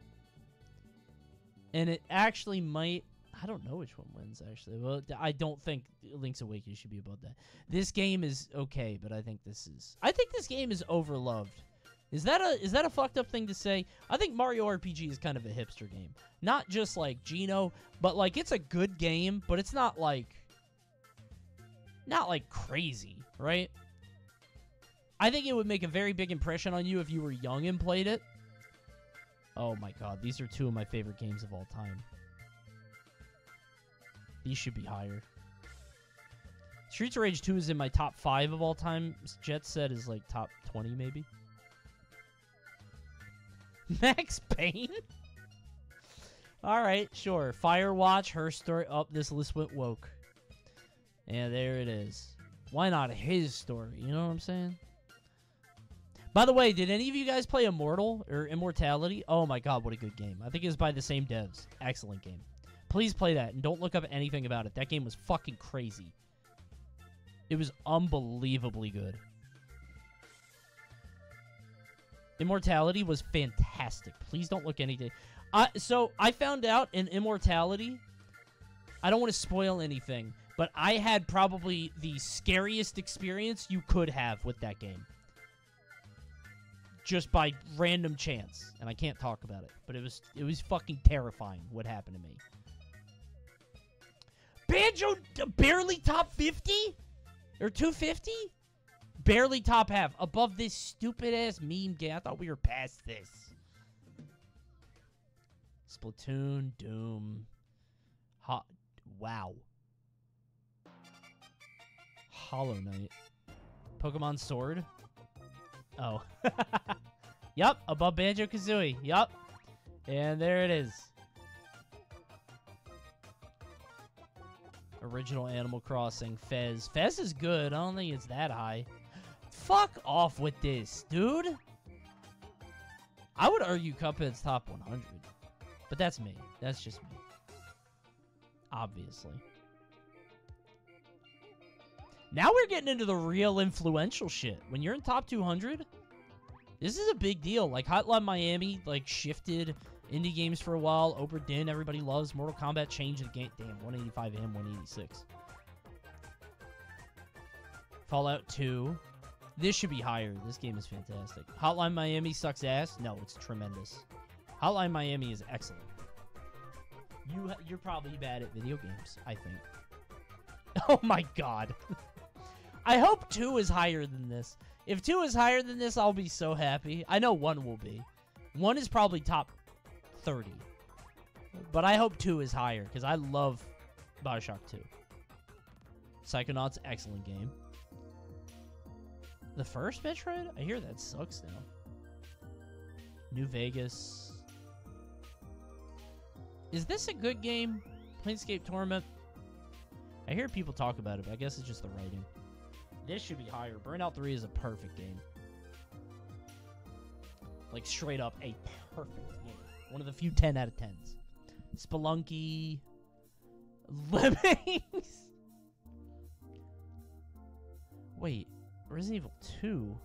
And it actually might... I don't know which one wins, actually. Well, I don't think Link's Awakening should be about that. This game is okay, but I think this is... I think this game is overloved. Is that a is that a fucked up thing to say? I think Mario R P G is kind of a hipster game. Not just, like, Geno, but, like, it's a good game, but it's not, like... Not, like, crazy, right? I think it would make a very big impression on you if you were young and played it. Oh my god, these are two of my favorite games of all time. These should be higher. Streets of Rage two is in my top five of all time. Jet Set is like top twenty maybe. Max Payne? Alright, sure. Firewatch, Her Story. Oh, this list went woke. Yeah, there it is. Why not His Story? You know what I'm saying? By the way, did any of you guys play Immortal or Immortality? Oh my god, what a good game. I think it was by the same devs. Excellent game. Please play that and don't look up anything about it. That game was fucking crazy. It was unbelievably good. Immortality was fantastic. Please don't look anything. I, so, I found out in Immortality, I don't want to spoil anything, but I had probably the scariest experience you could have with that game. Just by random chance, and I can't talk about it, but it was it was fucking terrifying what happened to me. Banjo barely top fifty or two fifty, barely top half above this stupid ass meme game. I thought we were past this. Splatoon, Doom, hot wow, Hollow Knight, Pokemon Sword. Oh. Yup, above Banjo-Kazooie. Yup. And there it is. Original Animal Crossing, Fez. Fez is good. I don't think it's that high. Fuck off with this, dude. I would argue Cuphead's top one hundred. But that's me. That's just me. Obviously. Now we're getting into the real influential shit. When you're in top two hundred, this is a big deal. Like, Hotline Miami, like, shifted indie games for a while. Oberdin, everybody loves. Mortal Kombat changed the game. Damn, one eighty-five and one eighty-six. Fallout two. This should be higher. This game is fantastic. Hotline Miami sucks ass. No, it's tremendous. Hotline Miami is excellent. You, you're probably bad at video games, I think. Oh my god. I hope two is higher than this. If two is higher than this, I'll be so happy. I know one will be. One is probably top thirty. But I hope two is higher, because I love Bioshock two. Psychonauts, excellent game. The first Metroid? I hear that sucks now. New Vegas. Is this a good game? Planescape Torment? I hear people talk about it, but I guess it's just the writing. This should be higher. Burnout three is a perfect game. Like, straight up, a perfect game. One of the few ten out of tens. Spelunky. Lemmings. Wait. Resident Evil two?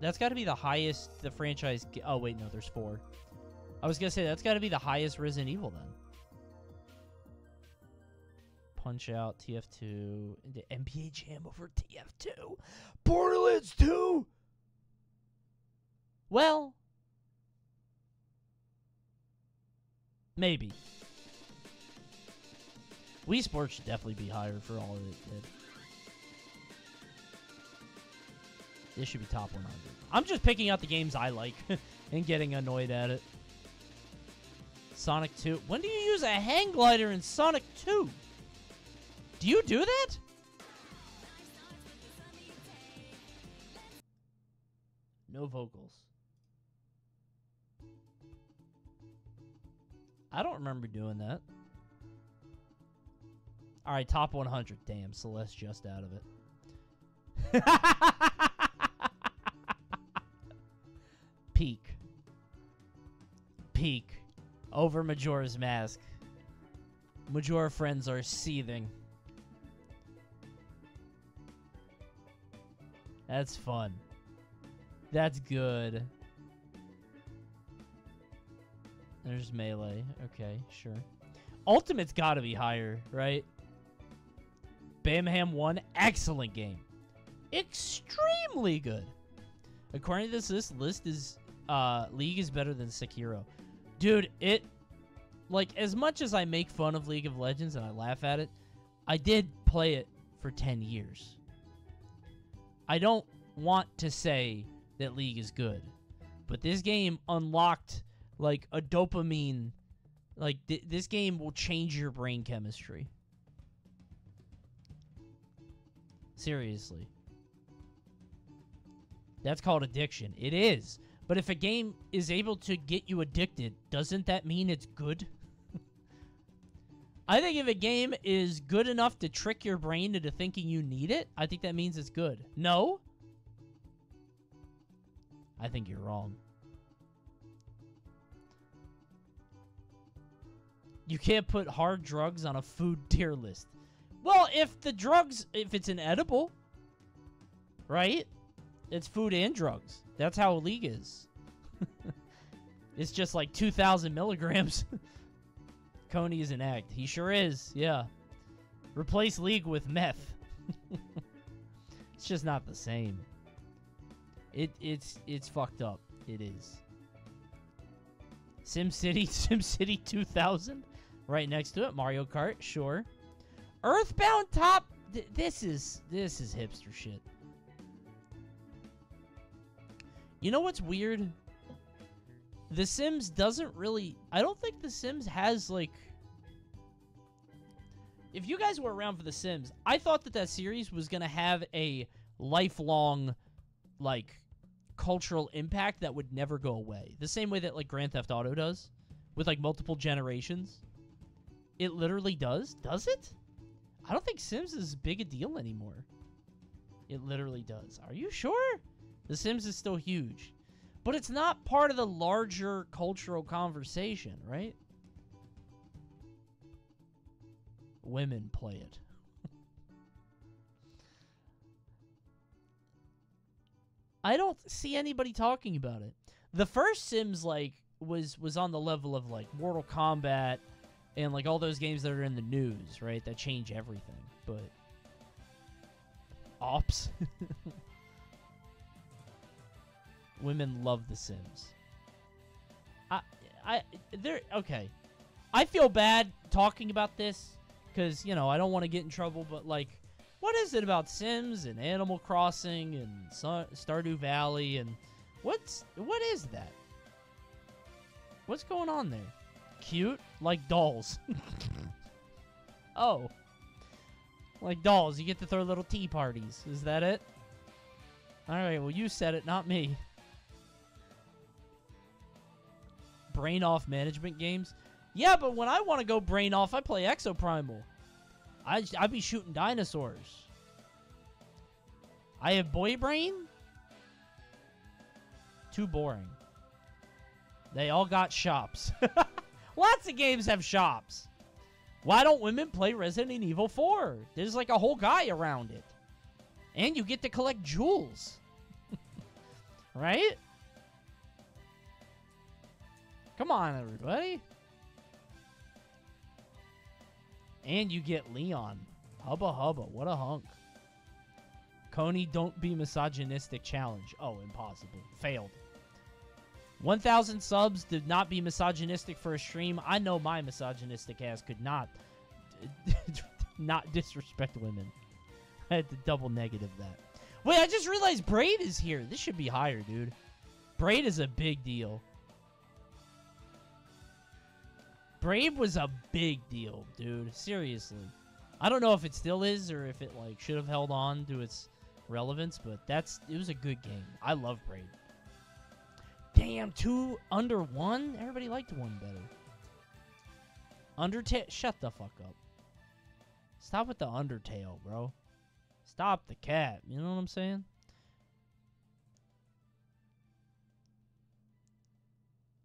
That's got to be the highest the franchise... Oh, wait, no, there's four. I was going to say, that's got to be the highest Resident Evil, then. Punch Out, T F two, into N B A Jam over T F two, Borderlands two! Well, maybe. Wii Sports should definitely be higher for all that it did. This should be top one hundred. I'm just picking out the games I like and getting annoyed at it. Sonic two. When do you use a hang glider in Sonic two? Do you do that? No vocals. I don't remember doing that. Alright, top one hundred. Damn, Celeste just out of it. Peak. Peak. Over Majora's Mask. Majora friends are seething. That's fun. That's good. There's Melee. Okay, sure. Ultimate's gotta be higher, right? Bamham one. Excellent game. Extremely good. According to this list, list is, uh, League is better than Sekiro. Dude, it... Like, as much as I make fun of League of Legends and I laugh at it, I did play it for ten years. I don't want to say that League is good, but this game unlocked, like, a dopamine... Like, th this game will change your brain chemistry. Seriously. That's called addiction. It is. But if a game is able to get you addicted, doesn't that mean it's good? I think if a game is good enough to trick your brain into thinking you need it, I think that means it's good. No? I think you're wrong. You can't put hard drugs on a food tier list. Well, if the drugs... If it's an edible, right? It's food and drugs. That's how League is. It's just like two thousand milligrams. Coney is an act. He sure is, yeah. Replace League with meth. It's just not the same. It It's it's fucked up. It is. SimCity, SimCity two thousand. Right next to it. Mario Kart, sure. Earthbound top... Th this is... This is hipster shit. You know what's weird? The Sims doesn't really... I don't think The Sims has, like... If you guys were around for The Sims, I thought that that series was going to have a lifelong, like, cultural impact that would never go away. The same way that, like, Grand Theft Auto does. With, like, multiple generations. It literally does. Does it? I don't think Sims is as big a deal anymore. It literally does. Are you sure? The Sims is still huge, but it's not part of the larger cultural conversation, right? Women play it. I don't see anybody talking about it. The first Sims, like, was was on the level of, like, Mortal Kombat and, like, all those games that are in the news, right? That change everything, but... Ops. Women love The Sims. I, I, they're, okay. I feel bad talking about this, because, you know, I don't want to get in trouble, but, like, what is it about Sims and Animal Crossing and Stardew Valley and what's, what is that? What's going on there? Cute? Like dolls. Oh. Like dolls, you get to throw little tea parties. Is that it? Alright, well, you said it, not me. Brain off management games. Yeah, but when I want to go brain off, I play Exoprimal. I I be shooting dinosaurs. I have boy brain. Too boring. They all got shops. Lots of games have shops. Why don't women play Resident Evil four? There's like a whole guy around it, and you get to collect jewels, right? Come on, everybody. And you get Leon. Hubba hubba. What a hunk. Coney, don't be misogynistic challenge. Oh, impossible. Failed. one thousand subs. Did not be misogynistic for a stream. I know my misogynistic ass could not not disrespect women. I had to double negative that. Wait, I just realized Braid is here. This should be higher, dude. Braid is a big deal. Braid was a big deal, dude. Seriously. I don't know if it still is or if it like should have held on to its relevance, but that's it was a good game. I love Braid. Damn, two under one? Everybody liked one better. Undertale? Shut the fuck up. Stop with the Undertale, bro. Stop the cat. You know what I'm saying?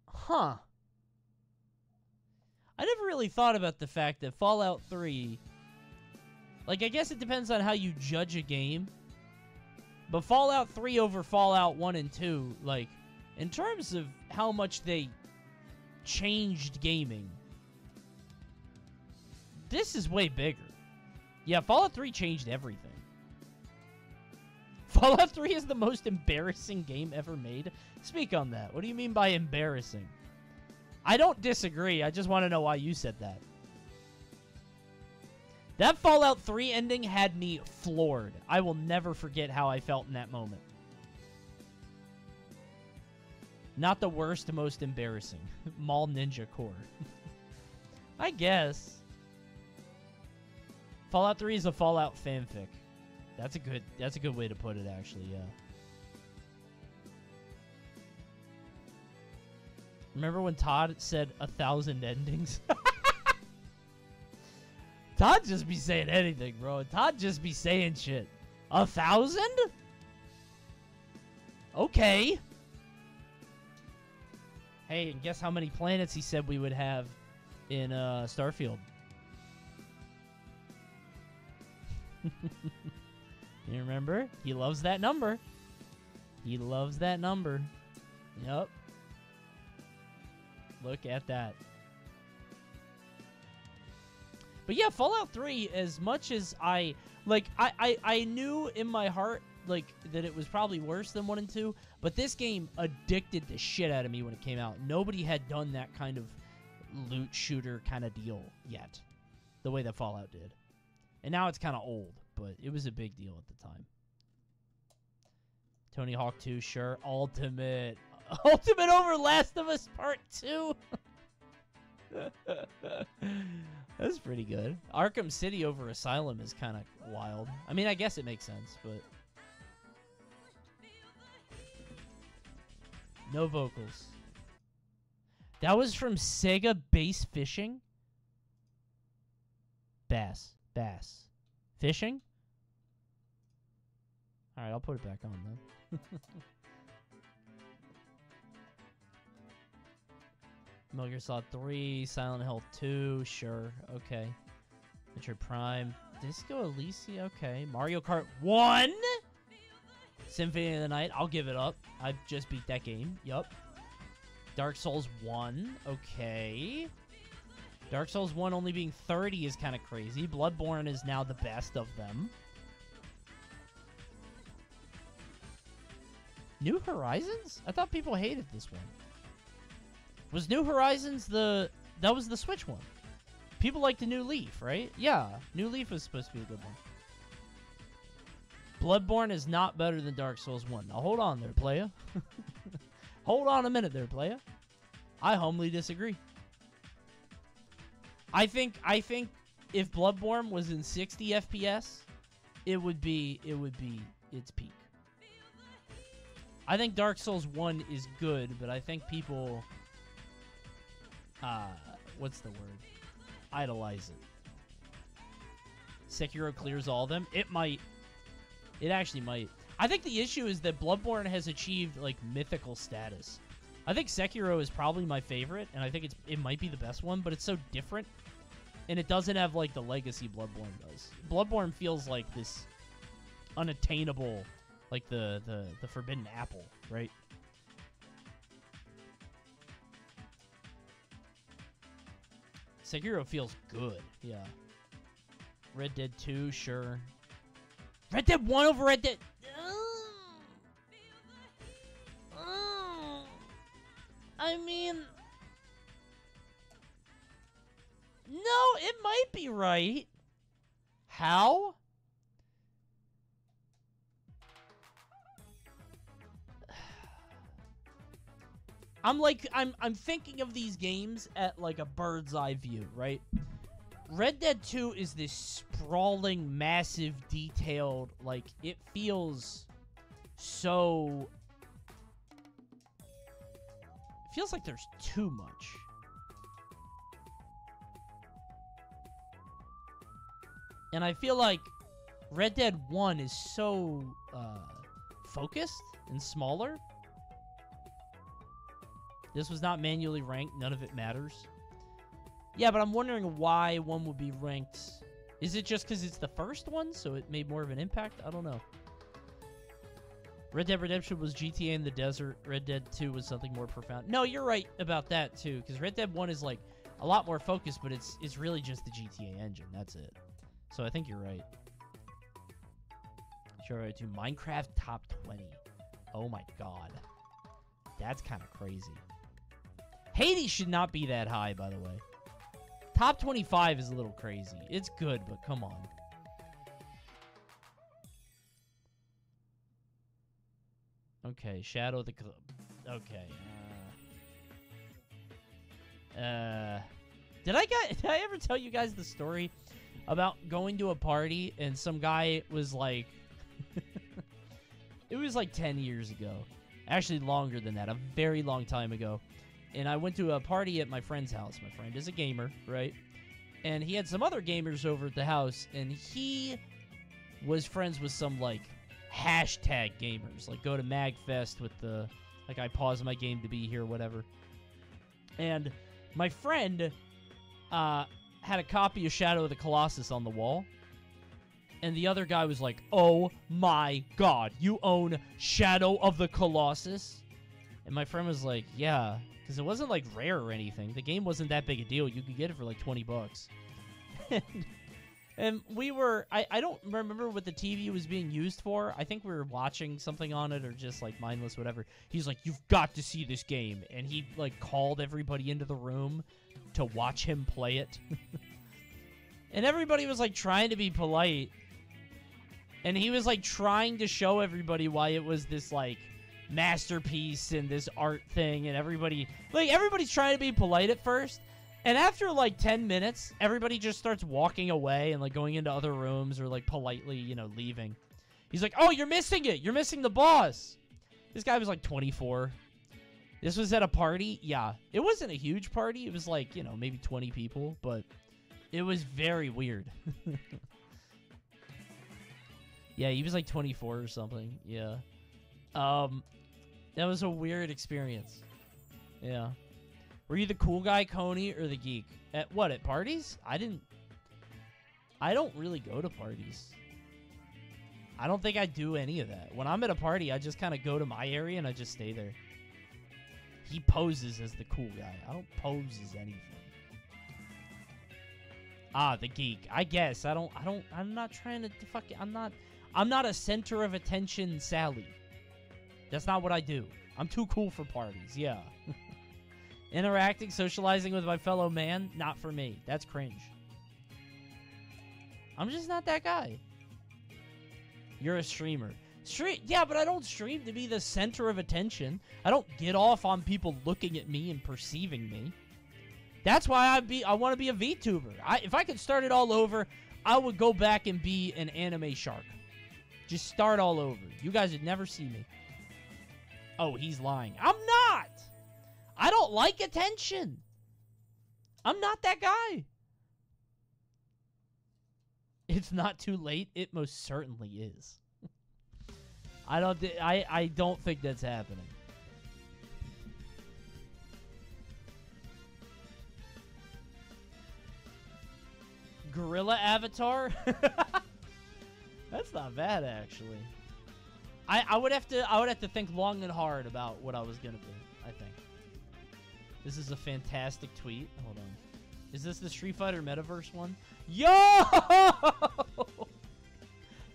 Huh. I never really thought about the fact that Fallout three... Like, I guess it depends on how you judge a game. But Fallout three over Fallout one and two, like, in terms of how much they changed gaming, this is way bigger. Yeah, Fallout three changed everything. Fallout three is the most embarrassing game ever made. Speak on that. What do you mean by embarrassing? I don't disagree. I just want to know why you said that. That Fallout three ending had me floored. I will never forget how I felt in that moment. Not the worst, most embarrassing. Mall Ninja Core. I guess. Fallout three is a Fallout fanfic. That's a good that's a good way to put it, actually, yeah. Remember when Todd said a thousand endings? Todd just be saying anything, bro. Todd just be saying shit. A thousand? Okay. Hey, and guess how many planets he said we would have in uh, Starfield? You remember? He loves that number. He loves that number. Yep. Look at that. But yeah, Fallout three, as much as I... Like, I, I, I knew in my heart... like, that it was probably worse than one and two, but this game addicted the shit out of me when it came out. Nobody had done that kind of loot shooter kind of deal yet, the way that Fallout did. And now it's kind of old, but it was a big deal at the time. Tony Hawk two, sure. Ultimate. Ultimate over Last of Us Part two. That's pretty good. Arkham City over Asylum is kind of wild. I mean, I guess it makes sense, but... No vocals. That was from Sega Bass Fishing? Bass. Bass. Fishing? Alright, I'll put it back on then. Metal Gear Solid three, Silent Hill two, sure, okay. Metroid Prime. Disco Elysium, okay. Mario Kart one? Symphony of the Night, I'll give it up. I just beat that game. Yup. Dark Souls one. Okay. Dark Souls one only being thirty is kind of crazy. Bloodborne is now the best of them. New Horizons? I thought people hated this one. Was New Horizons the... That was the Switch one. People liked the New Leaf, right? Yeah. New Leaf was supposed to be a good one. Bloodborne is not better than Dark Souls one. Now, hold on there, playa. Hold on a minute there, playa. I humbly disagree. I think I think if Bloodborne was in sixty F P S, it would be it would be its peak. I think Dark Souls one is good, but I think people uh what's the word? Idolize it. Sekiro clears all of them. It might It actually might. I think the issue is that Bloodborne has achieved, like, mythical status. I think Sekiro is probably my favorite, and I think it's it might be the best one, but it's so different. And it doesn't have, like, the legacy Bloodborne does. Bloodborne feels like this unattainable, like, the, the, the forbidden apple, right? Sekiro feels good, yeah. Red Dead two, sure. Red Dead one over Red Dead... Oh. Oh. I mean... No, it might be right. How? I'm like, I'm, I'm thinking of these games at like a bird's eye view, right? Red Dead two is this sprawling, massive, detailed, like, it feels so... It feels like there's too much. And I feel like Red Dead one is so uh, focused and smaller. This was not manually ranked. None of it matters. Yeah, but I'm wondering why one would be ranked. Is it just because it's the first one, so it made more of an impact? I don't know. Red Dead Redemption was G T A in the desert. Red Dead two was something more profound. No, you're right about that, too, because Red Dead one is, like, a lot more focused, but it's, it's really just the G T A engine. That's it. So I think you're right. Sure, I do. Minecraft top twenty. Oh, my God. That's kind of crazy. Hades should not be that high, by the way. Top twenty-five is a little crazy. It's good, but come on. Okay, Shadow of the Club. Okay. Uh, uh, did I got? Did I ever tell you guys the story about going to a party and some guy was like... It was like ten years ago. Actually, longer than that. A very long time ago. And I went to a party at my friend's house. My friend is a gamer, right? And he had some other gamers over at the house, and he was friends with some, like, hashtag gamers. Like, go to MagFest with the, like, I pause my game to be here, whatever. And my friend uh, had a copy of Shadow of the Colossus on the wall. And the other guy was like, oh my God, you own Shadow of the Colossus? And my friend was like, yeah. Because it wasn't, like, rare or anything. The game wasn't that big a deal. You could get it for, like, twenty bucks. and, and we were... I, I don't remember what the T V was being used for. I think we were watching something on it or just, like, mindless, whatever. He's like, you've got to see this game. And he, like, called everybody into the room to watch him play it. And everybody was, like, trying to be polite. And he was, like, trying to show everybody why it was this, like... masterpiece and this art thing, and everybody like everybody's trying to be polite at first, and after like ten minutes everybody just starts walking away and like going into other rooms or like politely, you know, leaving. He's like, oh, you're missing it, you're missing the boss. This guy was like twenty-four. This was at a party. Yeah, it wasn't a huge party. It was like, you know, maybe twenty people, but it was very weird. Yeah, he was like twenty-four or something. Yeah. Um, that was a weird experience. Yeah. Were you the cool guy, Coney, or the geek? At what, at parties? I didn't... I don't really go to parties. I don't think I do any of that. When I'm at a party, I just kind of go to my area and I just stay there. He poses as the cool guy. I don't pose as anything. Ah, the geek. I guess. I don't... I don't... I'm not trying to... Fuck it. I'm not... I'm not a center of attention, Sally. That's not what I do. I'm too cool for parties, yeah. Interacting, socializing with my fellow man, not for me. That's cringe. I'm just not that guy. You're a streamer. Stream, yeah, but I don't stream to be the center of attention. I don't get off on people looking at me and perceiving me. That's why I be. I want to be a VTuber. I, if I could start it all over, I would go back and be an anime shark. Just start all over. You guys would never see me. Oh, he's lying. I'm not! I don't like attention. I'm not that guy. It's not too late. It most certainly is. I don't th- I, I don't think that's happening. Gorilla avatar? That's not bad, actually. I, I would have to I would have to think long and hard about what I was gonna be, I think. This is a fantastic tweet. Hold on. Is this the Street Fighter Metaverse one? Yo!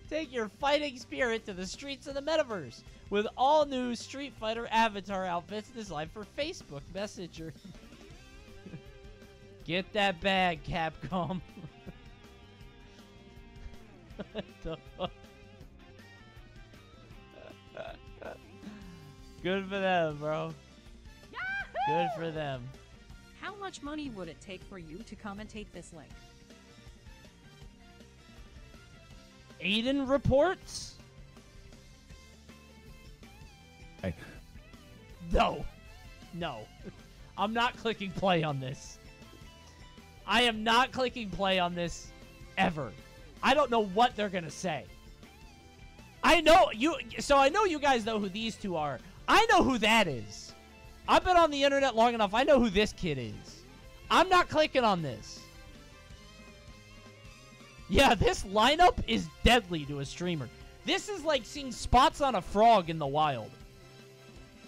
Take your fighting spirit to the streets of the Metaverse with all new Street Fighter avatar outfits designed for Facebook Messenger. Get that bag, Capcom. What the fuck? Good for them, bro. Yahoo! Good for them. How much money would it take for you to commentate this link? Aiden reports? Hey. No. No. I'm not clicking play on this. I am not clicking play on this ever. I don't know what they're going to say. I know you. So I know you guys know who these two are. I know who that is. I've been on the internet long enough. I know who this kid is. I'm not clicking on this. Yeah, this lineup is deadly to a streamer. This is like seeing spots on a frog in the wild.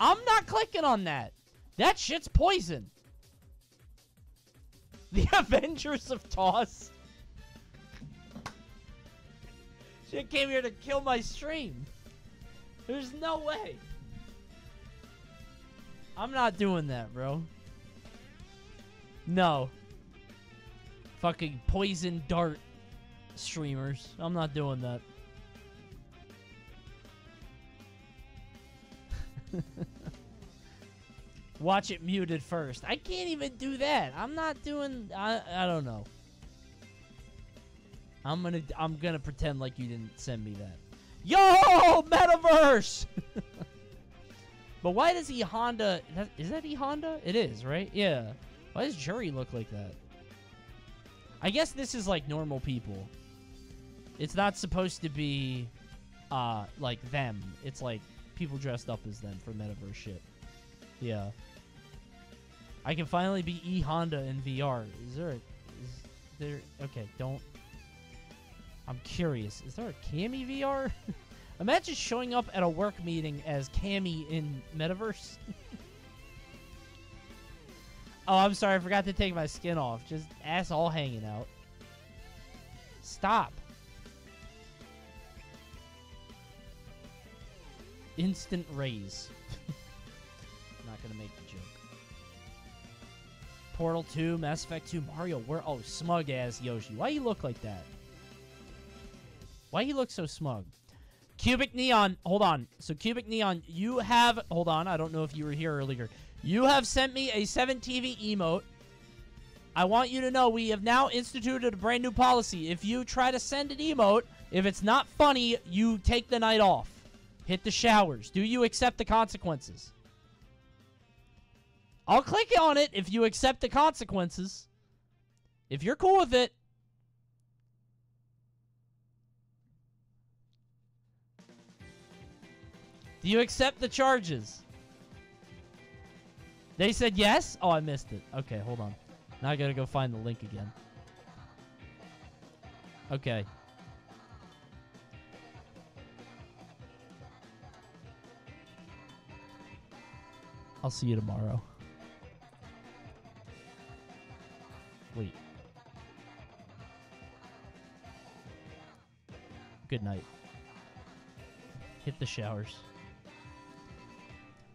I'm not clicking on that. That shit's poison. The Avengers of Toss. Shit came here to kill my stream. There's no way. I'm not doing that, bro. No. Fucking poison dart streamers. I'm not doing that. Watch it muted first. I can't even do that. I'm not doing... I, I don't know. I'm gonna I'm gonna pretend like you didn't send me that. Yo, Metaverse! But why does E Honda is that E Honda? It is, right? Yeah. Why does Jury look like that? I guess this is like normal people. It's not supposed to be uh like them. It's like people dressed up as them for Metaverse shit. Yeah. I can finally be E Honda in V R. Is there a, is there okay, don't I'm curious. Is there a Cammy V R? Imagine showing up at a work meeting as Cammy in Metaverse. Oh, I'm sorry. I forgot to take my skin off. Just ass all hanging out. Stop. Instant raise. Not going to make the joke. Portal two, Mass Effect two, Mario World. Oh, smug ass Yoshi. Why you look like that? Why he look so smug? Cubic Neon, hold on. So Cubic Neon, you have, hold on, I don't know if you were here earlier. You have sent me a seven T V emote. I want you to know we have now instituted a brand new policy. If you try to send an emote, if it's not funny, you take the night off. Hit the showers. Do you accept the consequences? I'll click on it if you accept the consequences. If you're cool with it. Do you accept the charges? They said yes? Oh, I missed it. Okay, hold on. Now I gotta go find the link again. Okay. I'll see you tomorrow. Wait. Good night. Hit the showers.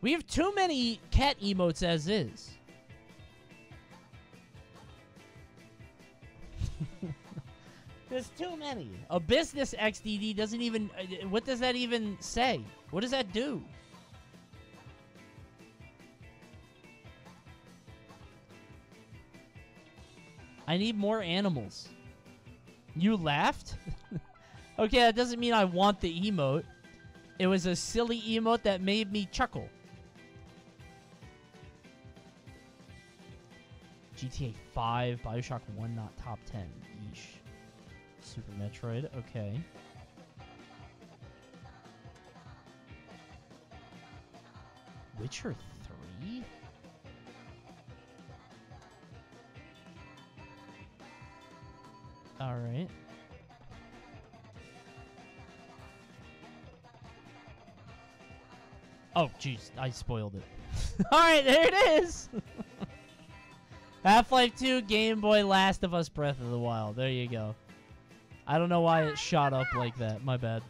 We have too many cat emotes as is. There's too many. A business X D D doesn't even... What does that even say? What does that do? I need more animals. You laughed? Okay, that doesn't mean I want the emote. It was a silly emote that made me chuckle. G T A five, Bioshock one, not top ten. Yeesh. Super Metroid, okay. Witcher three? Alright. Oh, jeez. I spoiled it. Alright, there it is! Half-Life two, Game Boy, Last of Us, Breath of the Wild. There you go. I don't know why it shot up like that. My bad.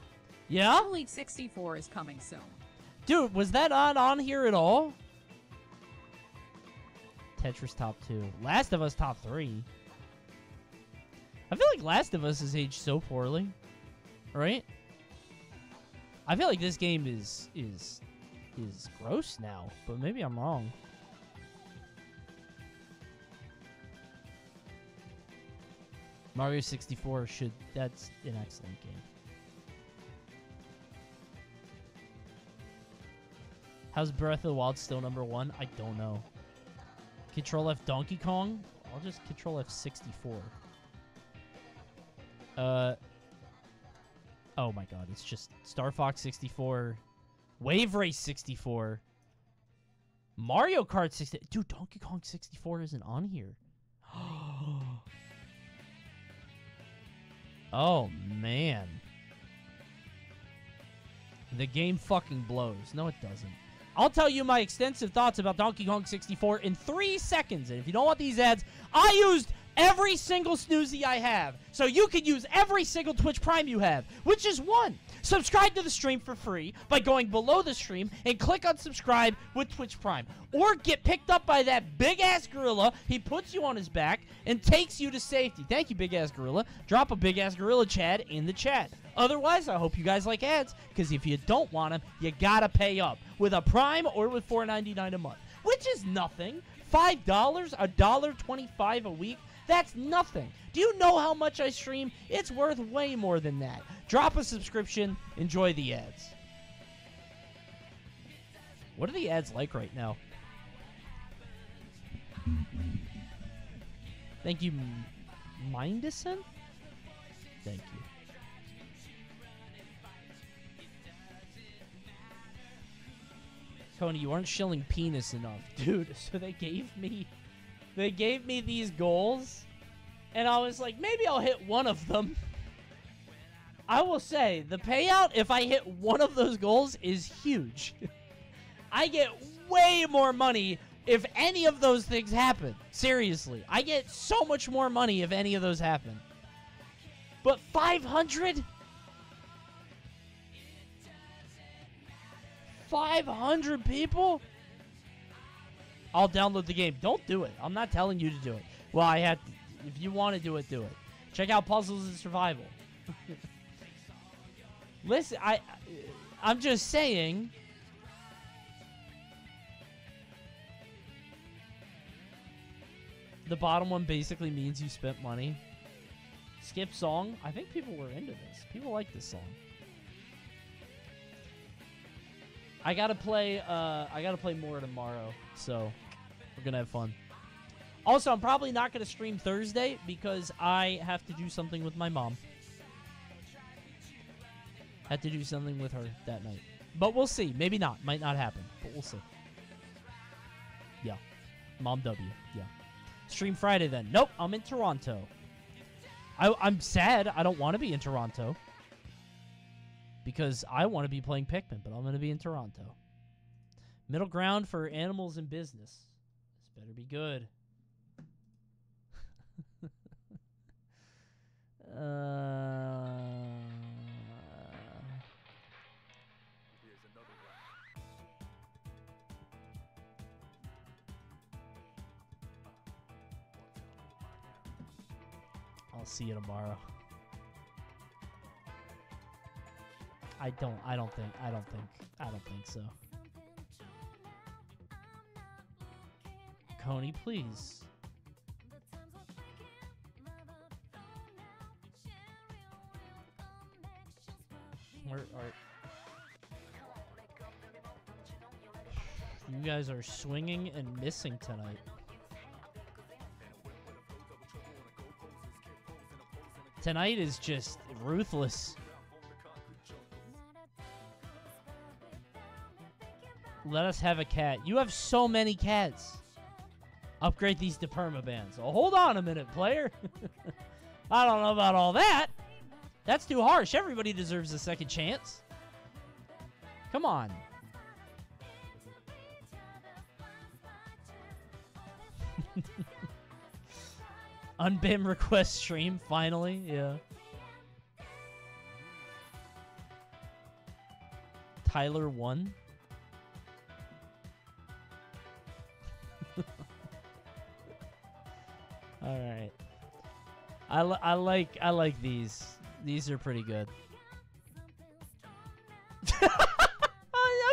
Yeah? Elite sixty-four is coming soon. Dude, was that on on here at all? Tetris top two. Last of Us top three. I feel like Last of Us has aged so poorly, right? I feel like this game is is is gross now, but maybe I'm wrong. Mario sixty-four should, that's an excellent game. How's Breath of the Wild still number one? I don't know. Control F Donkey Kong? I'll just Control F sixty-four. Uh, oh my god, it's just Star Fox sixty-four, Wave Race sixty-four, Mario Kart sixty-four. Dude, Donkey Kong sixty-four isn't on here. Oh man. The game fucking blows. No, it doesn't. I'll tell you my extensive thoughts about Donkey Kong sixty-four in three seconds. And if you don't want these ads, I used every single Snoozy I have. So you can use every single Twitch Prime you have, which is one. Subscribe to the stream for free by going below the stream and click on subscribe with Twitch Prime. Or get picked up by that big-ass gorilla. He puts you on his back and takes you to safety. Thank you, big-ass gorilla. Drop a big-ass gorilla Chad in the chat. Otherwise, I hope you guys like ads, because if you don't want them, you gotta pay up with a Prime or with four ninety-nine a month, which is nothing. five dollars, one dollar twenty-five a week, that's nothing. Do you know how much I stream? It's worth way more than that. Drop a subscription, enjoy the ads. What are the ads like right now? Thank you, Mindison? Thank you. Tony, you aren't shilling penis enough. Dude, so they gave me... They gave me these goals, and I was like, maybe I'll hit one of them. I will say, the payout if I hit one of those goals is huge. I get way more money if any of those things happen. Seriously. I get so much more money if any of those happen. But five hundred? five hundred people? I'll download the game. Don't do it. I'm not telling you to do it. Well, I had to. If you want to do it, do it. Check out Puzzles and Survival. Listen, I, I'm just saying. The bottom one basically means you spent money. Skip song. I think people were into this. People like this song. I gotta play. Uh, I gotta play more tomorrow, so we're gonna have fun. Also, I'm probably not gonna stream Thursday because I have to do something with my mom. Had to do something with her that night, but we'll see. Maybe not. Might not happen, but we'll see. Yeah, Mom W. Yeah, stream Friday then. Nope, I'm in Toronto. I, I'm sad. I don't want to be in Toronto. Because I want to be playing Pikmin, but I'm going to be in Toronto. Middle ground for animals and business. This better be good. uh... Here's another one. I'll see you tomorrow. I don't, I don't think, I don't think, I don't think so. Coney, please. Where are... You guys are swinging and missing tonight. Tonight is just ruthless. Let us have a cat. You have so many cats. Upgrade these to permabands. Oh, hold on a minute, player. I don't know about all that. That's too harsh. Everybody deserves a second chance. Come on. Unbanned request stream, finally. Yeah. Tyler won. I, li I like I like these. These are pretty good.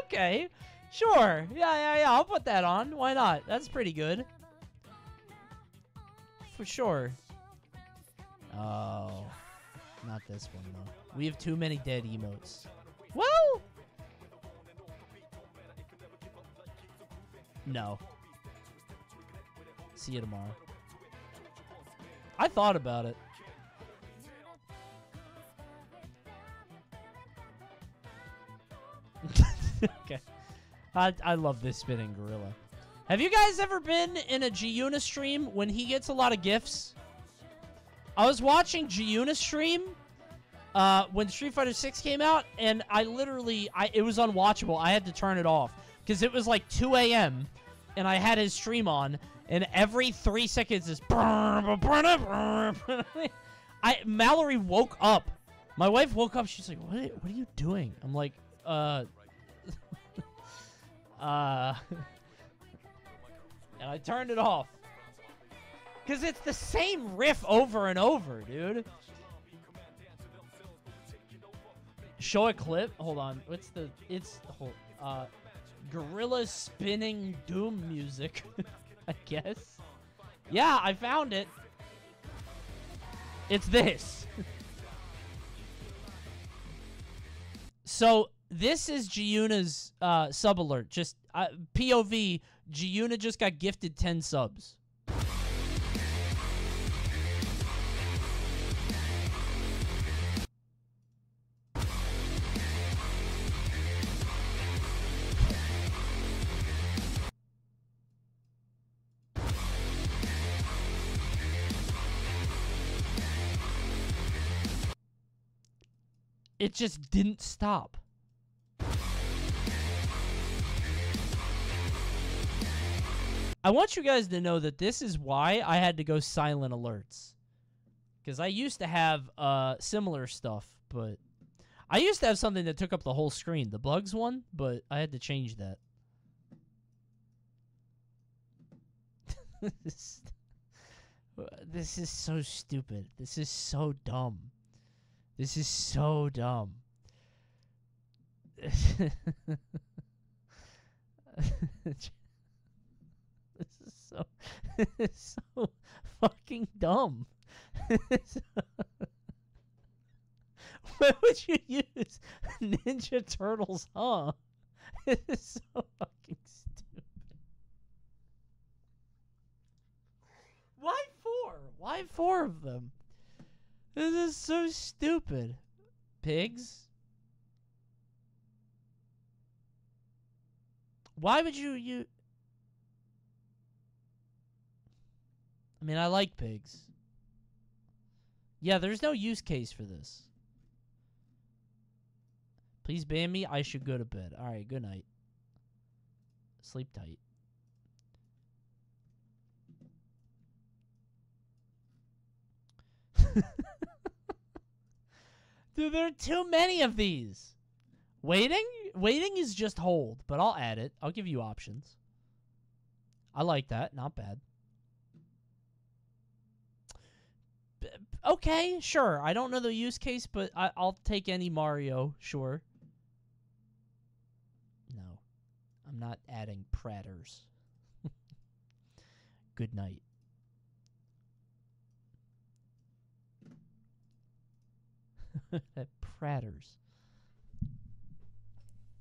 Okay, sure. Yeah, yeah, yeah. I'll put that on. Why not? That's pretty good. For sure. Oh, not this one though. We have too many dead emotes. Whoa! No. See you tomorrow. I thought about it. Okay. I, I love this spinning gorilla. Have you guys ever been in a Giuna stream when he gets a lot of gifts? I was watching Giuna stream uh, when Street Fighter six came out, and I literally, I it was unwatchable. I had to turn it off because it was like two A M and I had his stream on, and every three seconds is. I Mallory woke up. My wife woke up. She's like, "What? What are you doing?" I'm like, "Uh." Uh, and I turned it off. Because it's the same riff over and over, dude. Show a clip? Hold on. What's the... It's... Uh, gorilla spinning doom music, I guess. Yeah, I found it. It's this. So... This is Giuna's uh, sub alert. Just uh, P O V, Giuna just got gifted ten subs. It just didn't stop. I want you guys to know that this is why I had to go silent alerts. Because I used to have uh, similar stuff, but... I used to have something that took up the whole screen. The bugs one, but I had to change that. this, this is so stupid. This is so dumb. This is so dumb. It's so fucking dumb. Why would you use Ninja Turtles, huh? It is so fucking stupid. Why four? Why four of them? This is so stupid. Pigs? Why would you use... I mean, I like pigs. Yeah, there's no use case for this. Please ban me. I should go to bed. All right, good night. Sleep tight. Dude, there are too many of these. Waiting? Waiting is just hold, but I'll add it. I'll give you options. I like that. Not bad. Okay, sure. I don't know the use case, but I I'll take any Mario, sure. No. I'm not adding Pratters. Good night. Pratters.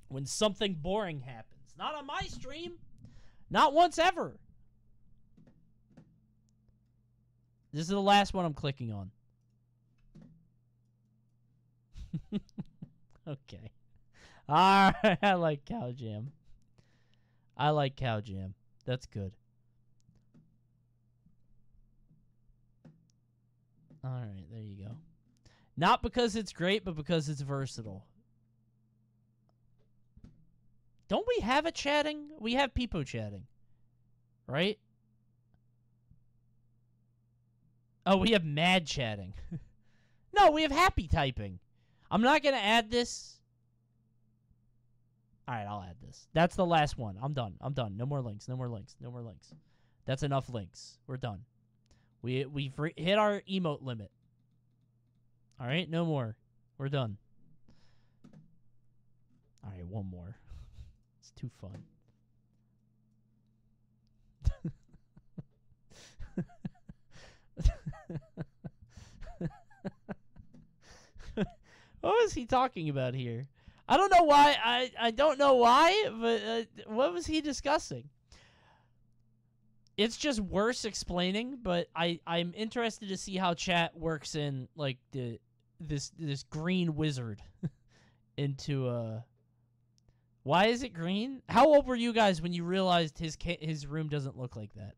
When something boring happens. Not on my stream. Not once ever. This is the last one I'm clicking on. Okay. Alright, I like Cow Jam. I like Cow Jam. That's good. Alright, there you go. Not because it's great, but because it's versatile. Don't we have a chatting? We have people chatting. Right? Oh, we have mad chatting. No, we have happy typing. I'm not going to add this. All right, I'll add this. That's the last one. I'm done. I'm done. No more links. No more links. No more links. That's enough links. We're done. We, we've hit our emote limit. All right, no more. We're done. All right, one more. It's too fun. What was he talking about here? I don't know why. I, I don't know why, but uh, what was he discussing? It's just worse explaining, but I, I'm interested to see how chat works in like the this this green wizard into uh why is it green? How old were you guys when you realized his ca his room doesn't look like that?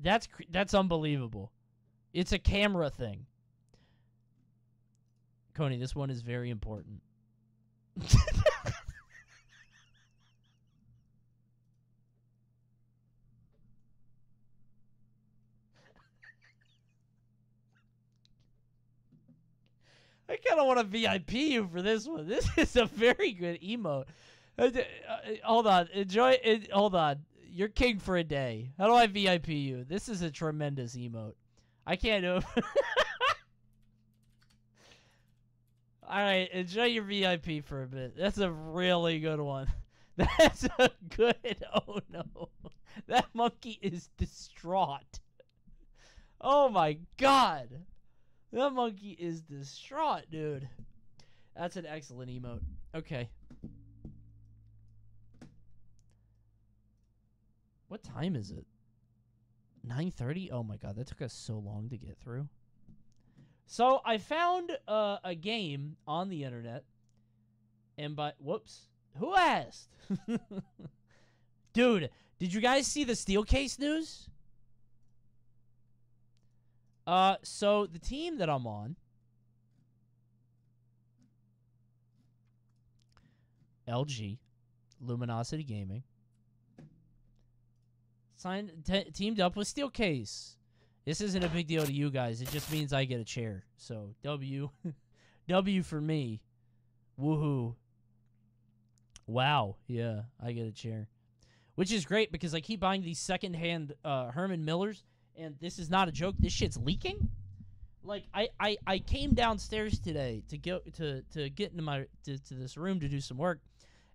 That's cr that's unbelievable. It's a camera thing. Coney, this one is very important. I kind of want to V I P you for this one. This is a very good emote. Uh, hold on. Enjoy it. Hold on. You're king for a day. How do I V I P you? This is a tremendous emote. I can't do it. All right. Enjoy your V I P for a bit. That's a really good one. That's a good. Oh, no. That monkey is distraught. Oh, my God. That monkey is distraught, dude. That's an excellent emote. Okay. What time is it? nine thirty? Oh, my God. That took us so long to get through. So, I found uh, a game on the internet. And by... Whoops. Who asked? Dude, did you guys see the Steelcase news? Uh, so the team that I'm on, L G, Luminosity Gaming, signed te teamed up with Steelcase. This isn't a big deal to you guys. It just means I get a chair. So W, W for me. Woohoo! Wow, yeah, I get a chair, which is great because I keep buying these secondhand uh, Herman Millers. And this is not a joke. This shit's leaking. Like I, I, I came downstairs today to go to to get into my to, to this room to do some work,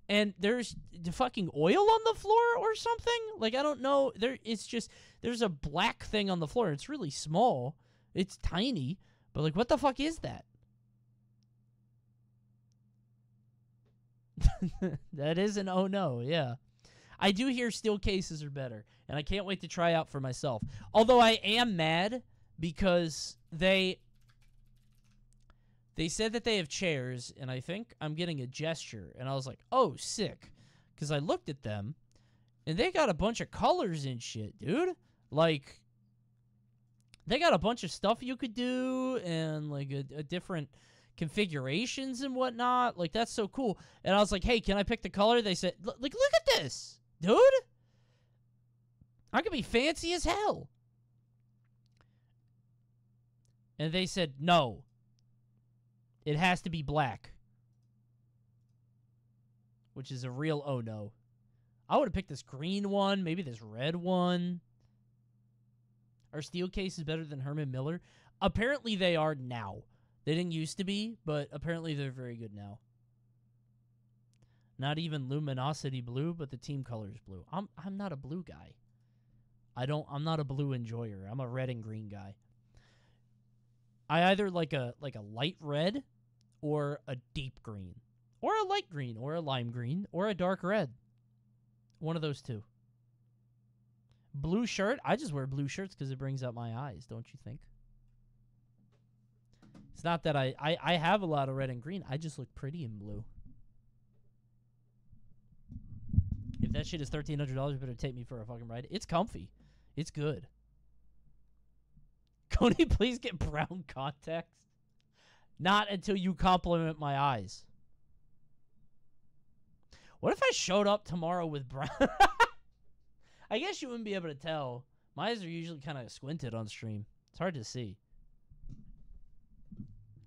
and there's the fucking oil on the floor or something. Like I don't know. There, it's just there's a black thing on the floor. It's really small. It's tiny. But like, what the fuck is that? That is an oh no, yeah. I do hear steel cases are better, and I can't wait to try out for myself. Although I am mad because they they said that they have chairs, and I think I'm getting a gesture. And I was like, oh, sick, because I looked at them, and they got a bunch of colors and shit, dude. Like, they got a bunch of stuff you could do and, like, a, a different... configurations and whatnot. Like, that's so cool. And I was like, hey, can I pick the color? They said, like, look at this, dude. I could be fancy as hell. And they said, no. It has to be black. Which is a real oh no. I would have picked this green one, maybe this red one. Are Steelcase is better than Herman Miller? Apparently they are now. They didn't used to be, but apparently they're very good now. Not even Luminosity Blue, but the team color is blue. I'm I'm not a blue guy. I don't I'm not a blue enjoyer. I'm a red and green guy. I either like a like a light red or a deep green. Or a light green or a lime green or a dark red. One of those two. Blue shirt? I just wear blue shirts because it brings out my eyes, don't you think? It's not that I, I, I have a lot of red and green. I just look pretty in blue. If that shit is thirteen hundred dollars, you better take me for a fucking ride. It's comfy. It's good. Coney, please get brown contacts. Not until you compliment my eyes. What if I showed up tomorrow with brown? I guess you wouldn't be able to tell. My eyes are usually kind of squinted on stream. It's hard to see.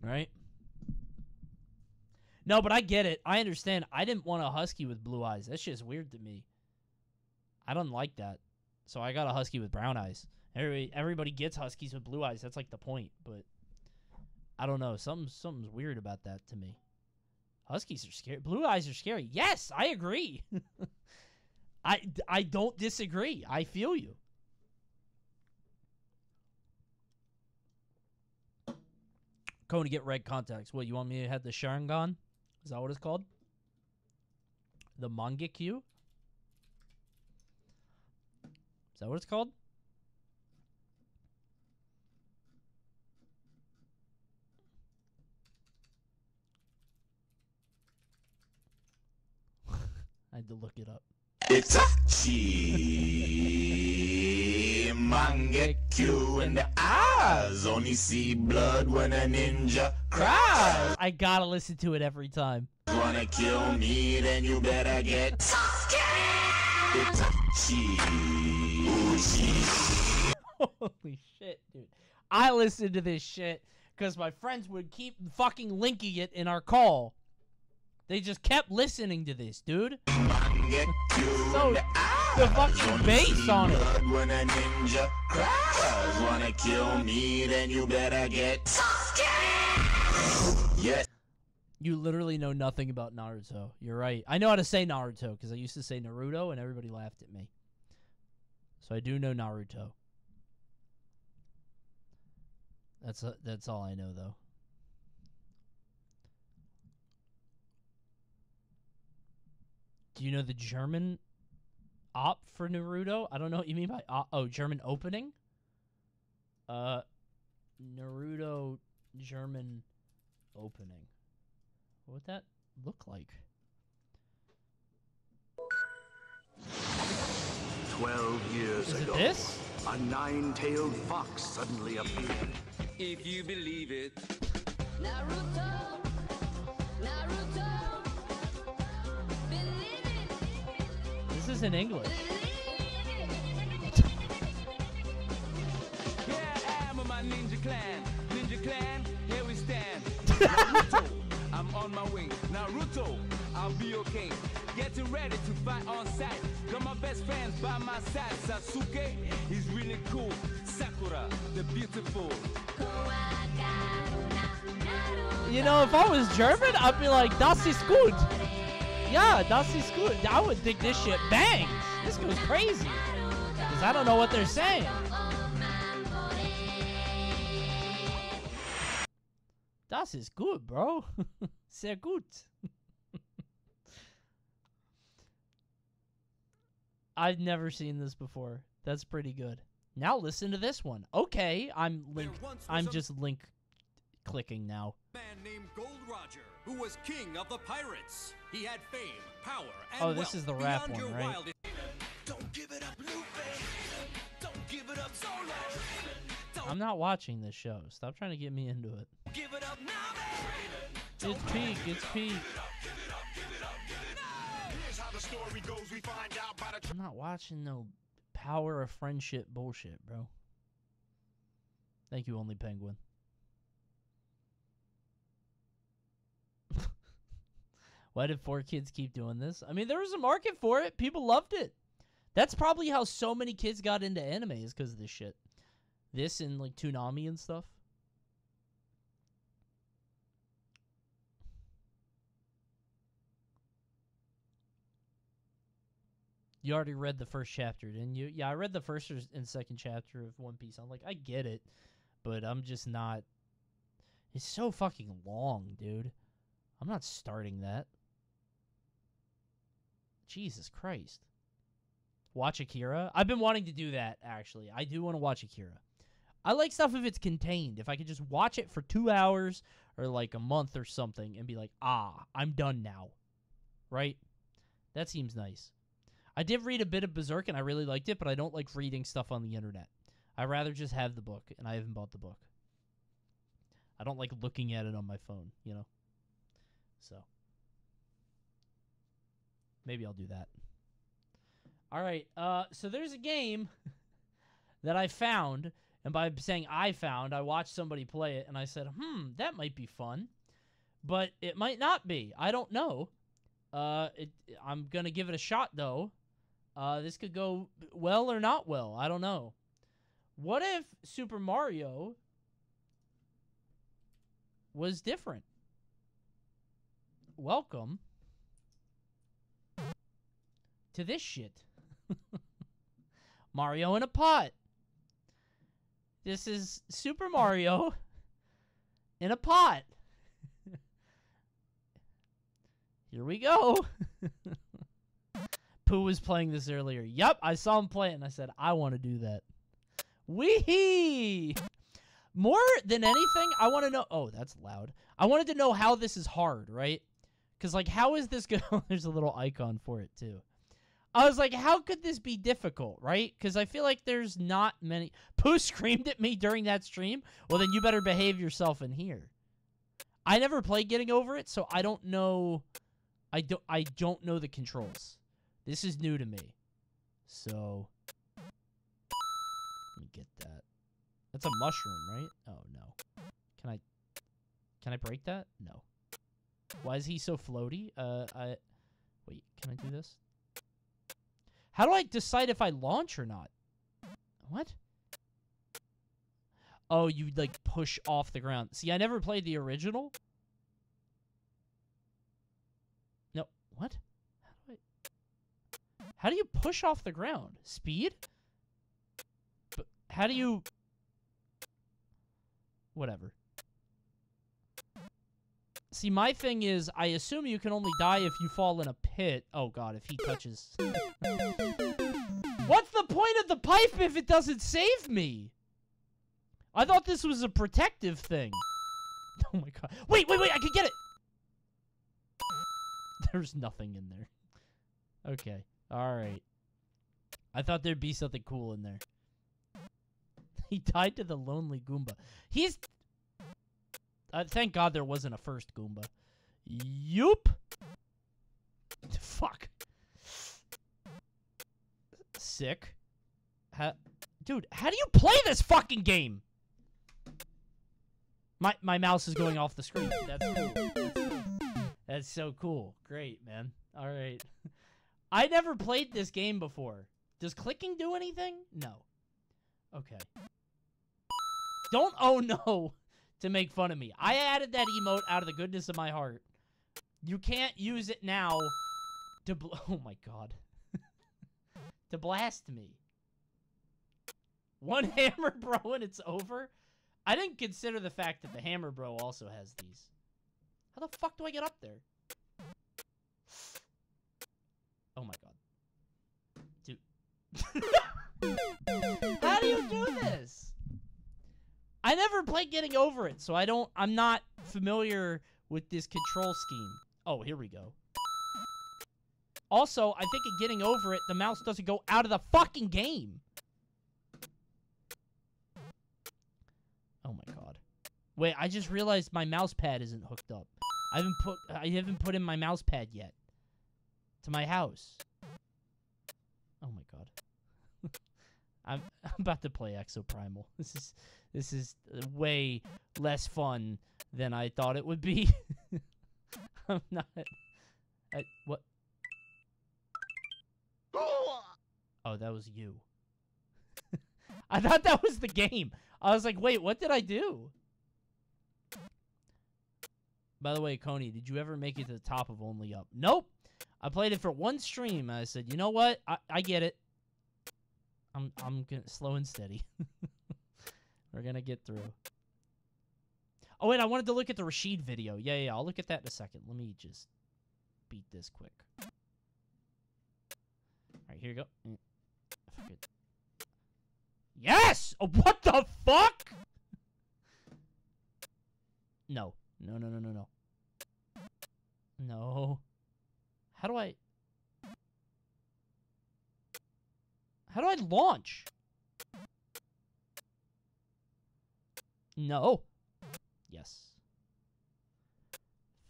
Right? No, but I get it. I understand. I didn't want a husky with blue eyes. That's just weird to me. I don't like that. So I got a husky with brown eyes. Everybody, everybody gets Huskies with blue eyes. That's like the point, but I don't know. Something, something's weird about that to me. Huskies are scary. Blue eyes are scary. Yes, I agree. I, I don't disagree. I feel you. Going to get red contacts. What, you want me to have the Sharingan? Is that what it's called? The Mangekyu? Is that what it's called? I had to look it up. It's Itachi Mangekyu, and the eyes only see blood when a ninja cries. I gotta listen to it every time. Wanna kill me, then you better get scared. Itachi. Holy shit, dude. I listened to this shit because my friends would keep fucking linking it in our call. They just kept listening to this, dude. So, the fucking bass on it. When a ninja cries, wanna kill me, then you better get scared. Yes. You literally know nothing about Naruto. You're right. I know how to say Naruto because I used to say Naruto and everybody laughed at me. So I do know Naruto. That's a, that's all I know though. Do you know the German op for Naruto? I don't know what you mean by op. Oh, German opening? Uh, Naruto German opening. What would that look like? Twelve years ago, this? a nine-tailed fox suddenly appeared. If you believe it. Naruto! Naruto! This is in English. Here I am with my ninja clan. Ninja clan, here we stand. Naruto, I'm on my wing. Naruto, I'll be okay. Getting ready to fight on sight. Got my best friends by my side. Sasuke, he's really cool. Sakura, the beautiful. You know, if I was German, I'd be like, das ist gut. Yeah, that's is good. I would think this shit bangs. This goes crazy. Because I don't know what they're saying. Das is good, bro. Sehr gut. I've never seen this before. That's pretty good. Now listen to this one. Okay, I'm link. I'm just link clicking now. Man named Gold Roger, who was king of the pirates. He had fame, power, and oh, this is the rap one, right? Don't give it up, Luffy. Don't give it up, Solo. I'm not watching this show. Stop trying to get me into it. Give it up now, man. It's peak. It's peak. I'm not watching no power of friendship bullshit, bro. Thank you, Only Penguin. Why did four kids keep doing this? I mean, there was a market for it. People loved it. That's probably how so many kids got into anime, is because of this shit. This and, like, Toonami and stuff. You already read the first chapter, didn't you? Yeah, I read the first and second chapter of One Piece. I'm like, I get it, but I'm just not... It's so fucking long, dude. I'm not starting that. Jesus Christ. Watch Akira. I've been wanting to do that, actually. I do want to watch Akira. I like stuff if it's contained. If I could just watch it for two hours or like a month or something and be like, ah, I'm done now. Right? That seems nice. I did read a bit of Berserk and I really liked it, but I don't like reading stuff on the internet. I'd rather just have the book, and I haven't bought the book. I don't like looking at it on my phone, you know? So. Maybe I'll do that. All right. Uh, so there's a game that I found. And by saying I found, I watched somebody play it. And I said, hmm, that might be fun. But it might not be. I don't know. Uh, it, I'm going to give it a shot, though. Uh, this could go well or not well. I don't know. What if Super Mario was different? Welcome to this shit. Mario in a pot. This is Super Mario in a pot. Here we go. Pooh was playing this earlier. Yep, I saw him play it and I said, I want to do that. Wee-hee! More than anything, I want to know... Oh, that's loud. I wanted to know how this is hard, right? Because, like, how is this going to... There's a little icon for it, too. I was like, how could this be difficult, right? Because I feel like there's not many... Pooh screamed at me during that stream? Well, then you better behave yourself in here. I never played Getting Over It, so I don't know... I don't, I don't know the controls. This is new to me. So... Let me get that. That's a mushroom, right? Oh, no. Can I... Can I break that? No. Why is he so floaty? Uh, I... Wait, can I do this? How do I decide if I launch or not? What? Oh, you, like, push off the ground. See, I never played the original. No. What? How do I... How do you push off the ground? Speed? How do you... Whatever. See, my thing is, I assume you can only die if you fall in a pit. Oh, God, if he touches... What's the point of the pipe if it doesn't save me? I thought this was a protective thing. Oh, my God. Wait, wait, wait, I can get it! There's nothing in there. Okay, alright. I thought there'd be something cool in there. He died to the lonely Goomba. He's... Uh, thank God there wasn't a first Goomba. Yoop! Fuck. Sick. How... Dude, how do you play this fucking game? My my mouse is going off the screen. That's cool. That's, that's so cool. Great, man. All right. I never played this game before. Does clicking do anything? No. Okay. Don't oh no to make fun of me. I added that emote out of the goodness of my heart. You can't use it now to bl oh my god. To blast me. One hammer bro and it's over? I didn't consider the fact that the hammer bro also has these. How the fuck do I get up there? Oh my god. Dude. How do you do this? I never played Getting Over It, so I don't... I'm not familiar with this control scheme. Oh, here we go. Also, I think in Getting Over It, the mouse doesn't go out of the fucking game. Oh my god. Wait, I just realized my mouse pad isn't hooked up. I haven't put... I haven't put in my mouse pad yet. To my house. Oh my god. I'm, I'm about to play Exoprimal. This is this is way less fun than I thought it would be. I'm not. I, what? Oh, that was you. I thought that was the game. I was like, wait, what did I do? By the way, Coney, did you ever make it to the top of Only Up? Nope. I played it for one stream. And I said, you know what? I, I get it. I'm I'm gonna slow and steady. We're gonna get through. Oh wait, I wanted to look at the Rashid video. Yeah, yeah, I'll look at that in a second. Let me just beat this quick. All right, here you go. Fuck it. Yes! Oh, what the fuck? No, no, no, no, no, no. No. How do I? How do I launch? No. Yes.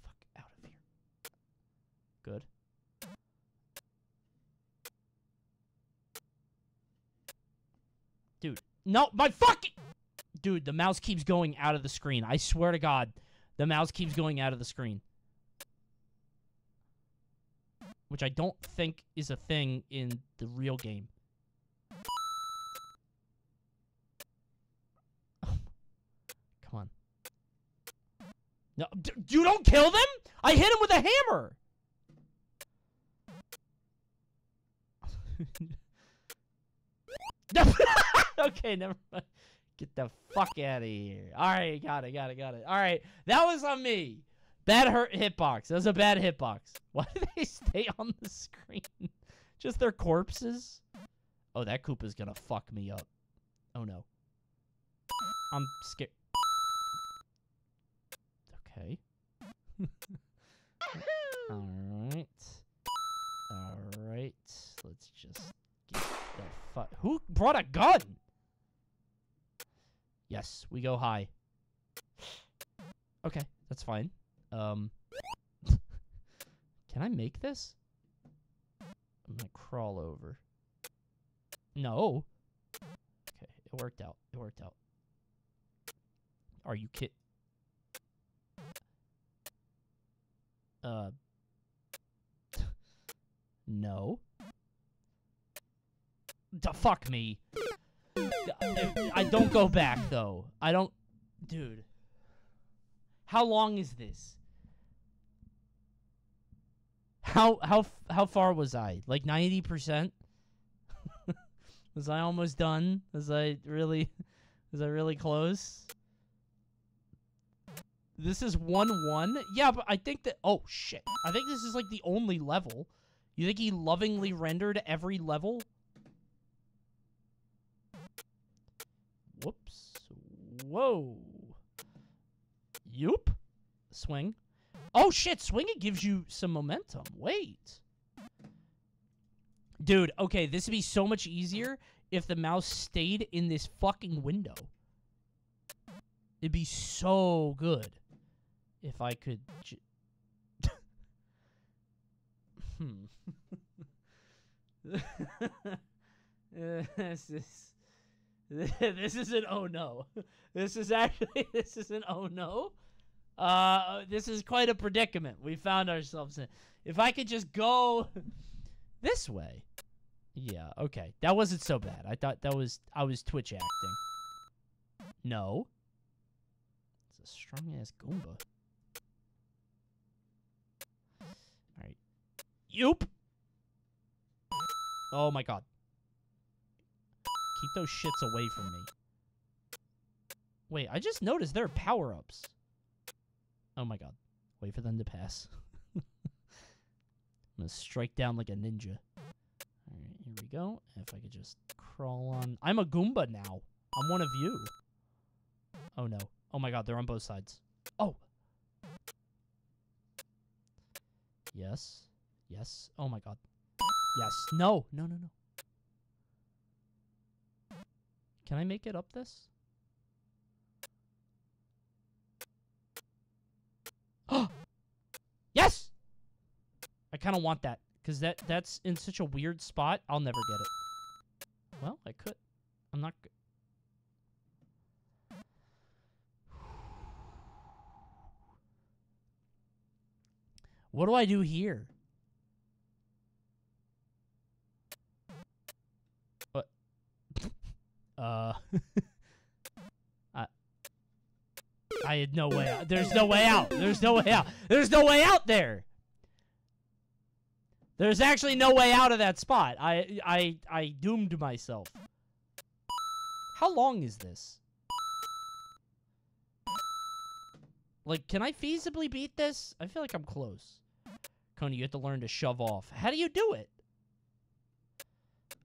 Fuck out of here. Good. Dude. No, my fucking... Dude, the mouse keeps going out of the screen. I swear to God, the mouse keeps going out of the screen. Which I don't think is a thing in the real game. No, d you don't kill them? I hit him with a hammer! Okay, never mind. Get the fuck out of here. Alright, got it, got it, got it. Alright, that was on me. Bad hurt hitbox. That was a bad hitbox. Why do they stay on the screen? Just their corpses? Oh, that Koopa's gonna fuck me up. Oh, no. I'm scared. Okay. Alright. Alright. Let's just get the fuck. Who brought a gun? Yes, we go high. Okay, that's fine. Um, can I make this? I'm gonna crawl over. No. Okay, it worked out. It worked out. Are you kid? Uh. No. The fuck me. I don't go back, though. I don't... Dude. How long is this? How how how far was I? Like ninety percent? Was I almost done? Was I really... Was I really close? This is one one? Yeah, but I think that... Oh, shit. I think this is, like, the only level. You think he lovingly rendered every level? Whoops. Whoa. Yoop. Swing. Oh, shit. Swinging gives you some momentum. Wait. Dude, okay. This would be so much easier if the mouse stayed in this fucking window. It'd be so good if I could... J hmm. This is... This is an oh no. This is actually, this is an oh no. Uh, this is quite a predicament we found ourselves in. If I could just go this way. Yeah, okay. That wasn't so bad. I thought that was, I was Twitch acting. No. It's a strong-ass Goomba. Alright. Yoop! Oh my god. Keep those shits away from me. Wait, I just noticed there are power-ups. Oh my god. Wait for them to pass. I'm gonna strike down like a ninja. Alright, here we go. If I could just crawl on... I'm a Goomba now. I'm one of you. Oh no. Oh my god, they're on both sides. Oh! Yes. Yes. Oh my god. Yes. No! No, no, no. Can I make it up this? Oh! Yes! I kind of want that, because that, that's in such a weird spot, I'll never get it. Well, I could. I'm not good. What do I do here? Uh, I, I had no way out. There's no way out. There's no way out. There's no way out there. There's actually no way out of that spot. I, I, I doomed myself. How long is this? Like, can I feasibly beat this? I feel like I'm close. Coney, you have to learn to shove off. How do you do it?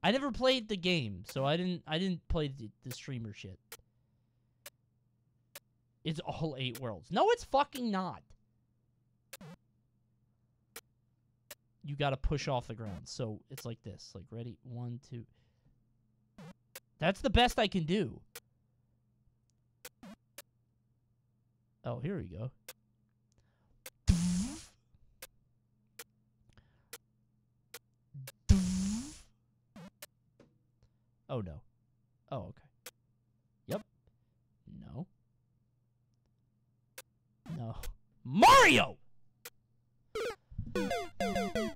I never played the game, so I didn't I didn't play the, the streamer shit. It's all eight worlds. No, it's fucking not. You gotta push off the ground, so it's like this. Like, ready? One, two. That's the best I can do. Oh, here we go. Oh, no. Oh, okay. Yep. No. No. Mario!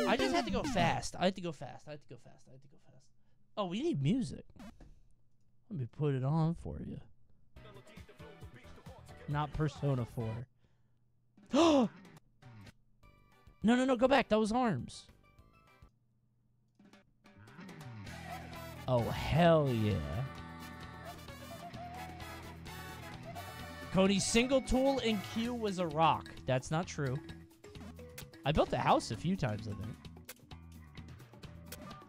I just had to go fast. I had to go fast. I had to go fast. I had to go fast. Oh, we need music. Let me put it on for you. Not Persona four. No, no, no, go back. That was arms. Oh, hell yeah. Cody's single tool in Q was a rock. That's not true. I built the house a few times, I think.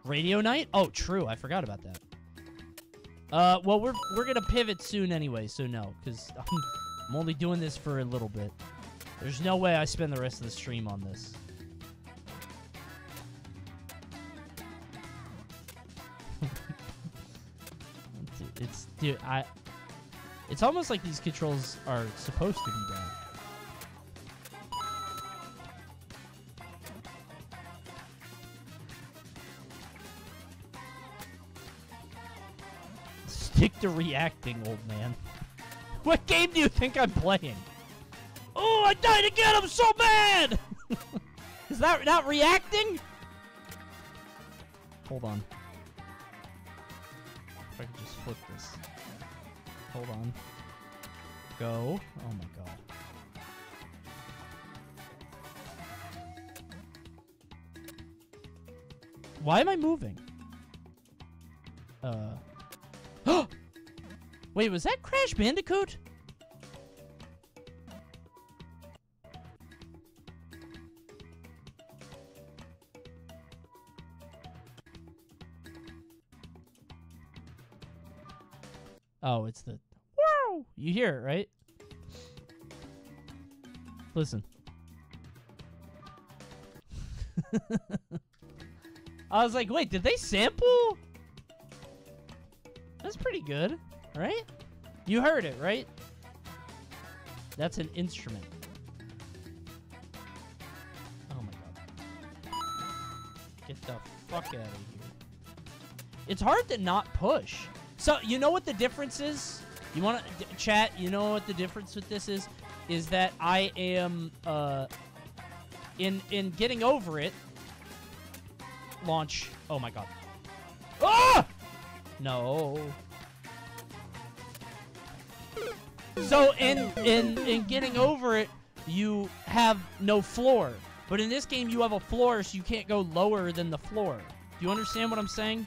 Radio night? Oh, true. I forgot about that. Uh, well, we're we're gonna pivot soon anyway, so no, because I'm, I'm only doing this for a little bit. There's no way I spend the rest of the stream on this. It's dude, I. It's almost like these controls are supposed to be bad. Stick to reacting, old man. What game do you think I'm playing? Oh, I died again! I'm so mad! Is that not reacting? Hold on. If I can just flip this. Hold on. Go. Oh my god. Why am I moving? Uh... Wait, was that Crash Bandicoot? Oh, it's the... Wow! You hear it, right? Listen. I was like, wait, did they sample? That's pretty good. Right? You heard it, right? That's an instrument. Oh my god. Get the fuck out of here. It's hard to not push. So, you know what the difference is? You wanna... Chat, you know what the difference with this is? Is that I am, uh... In, in getting over it... Launch. Oh my god. Ah! No... So in, in in getting over it, you have no floor. But in this game, you have a floor, so you can't go lower than the floor. Do you understand what I'm saying?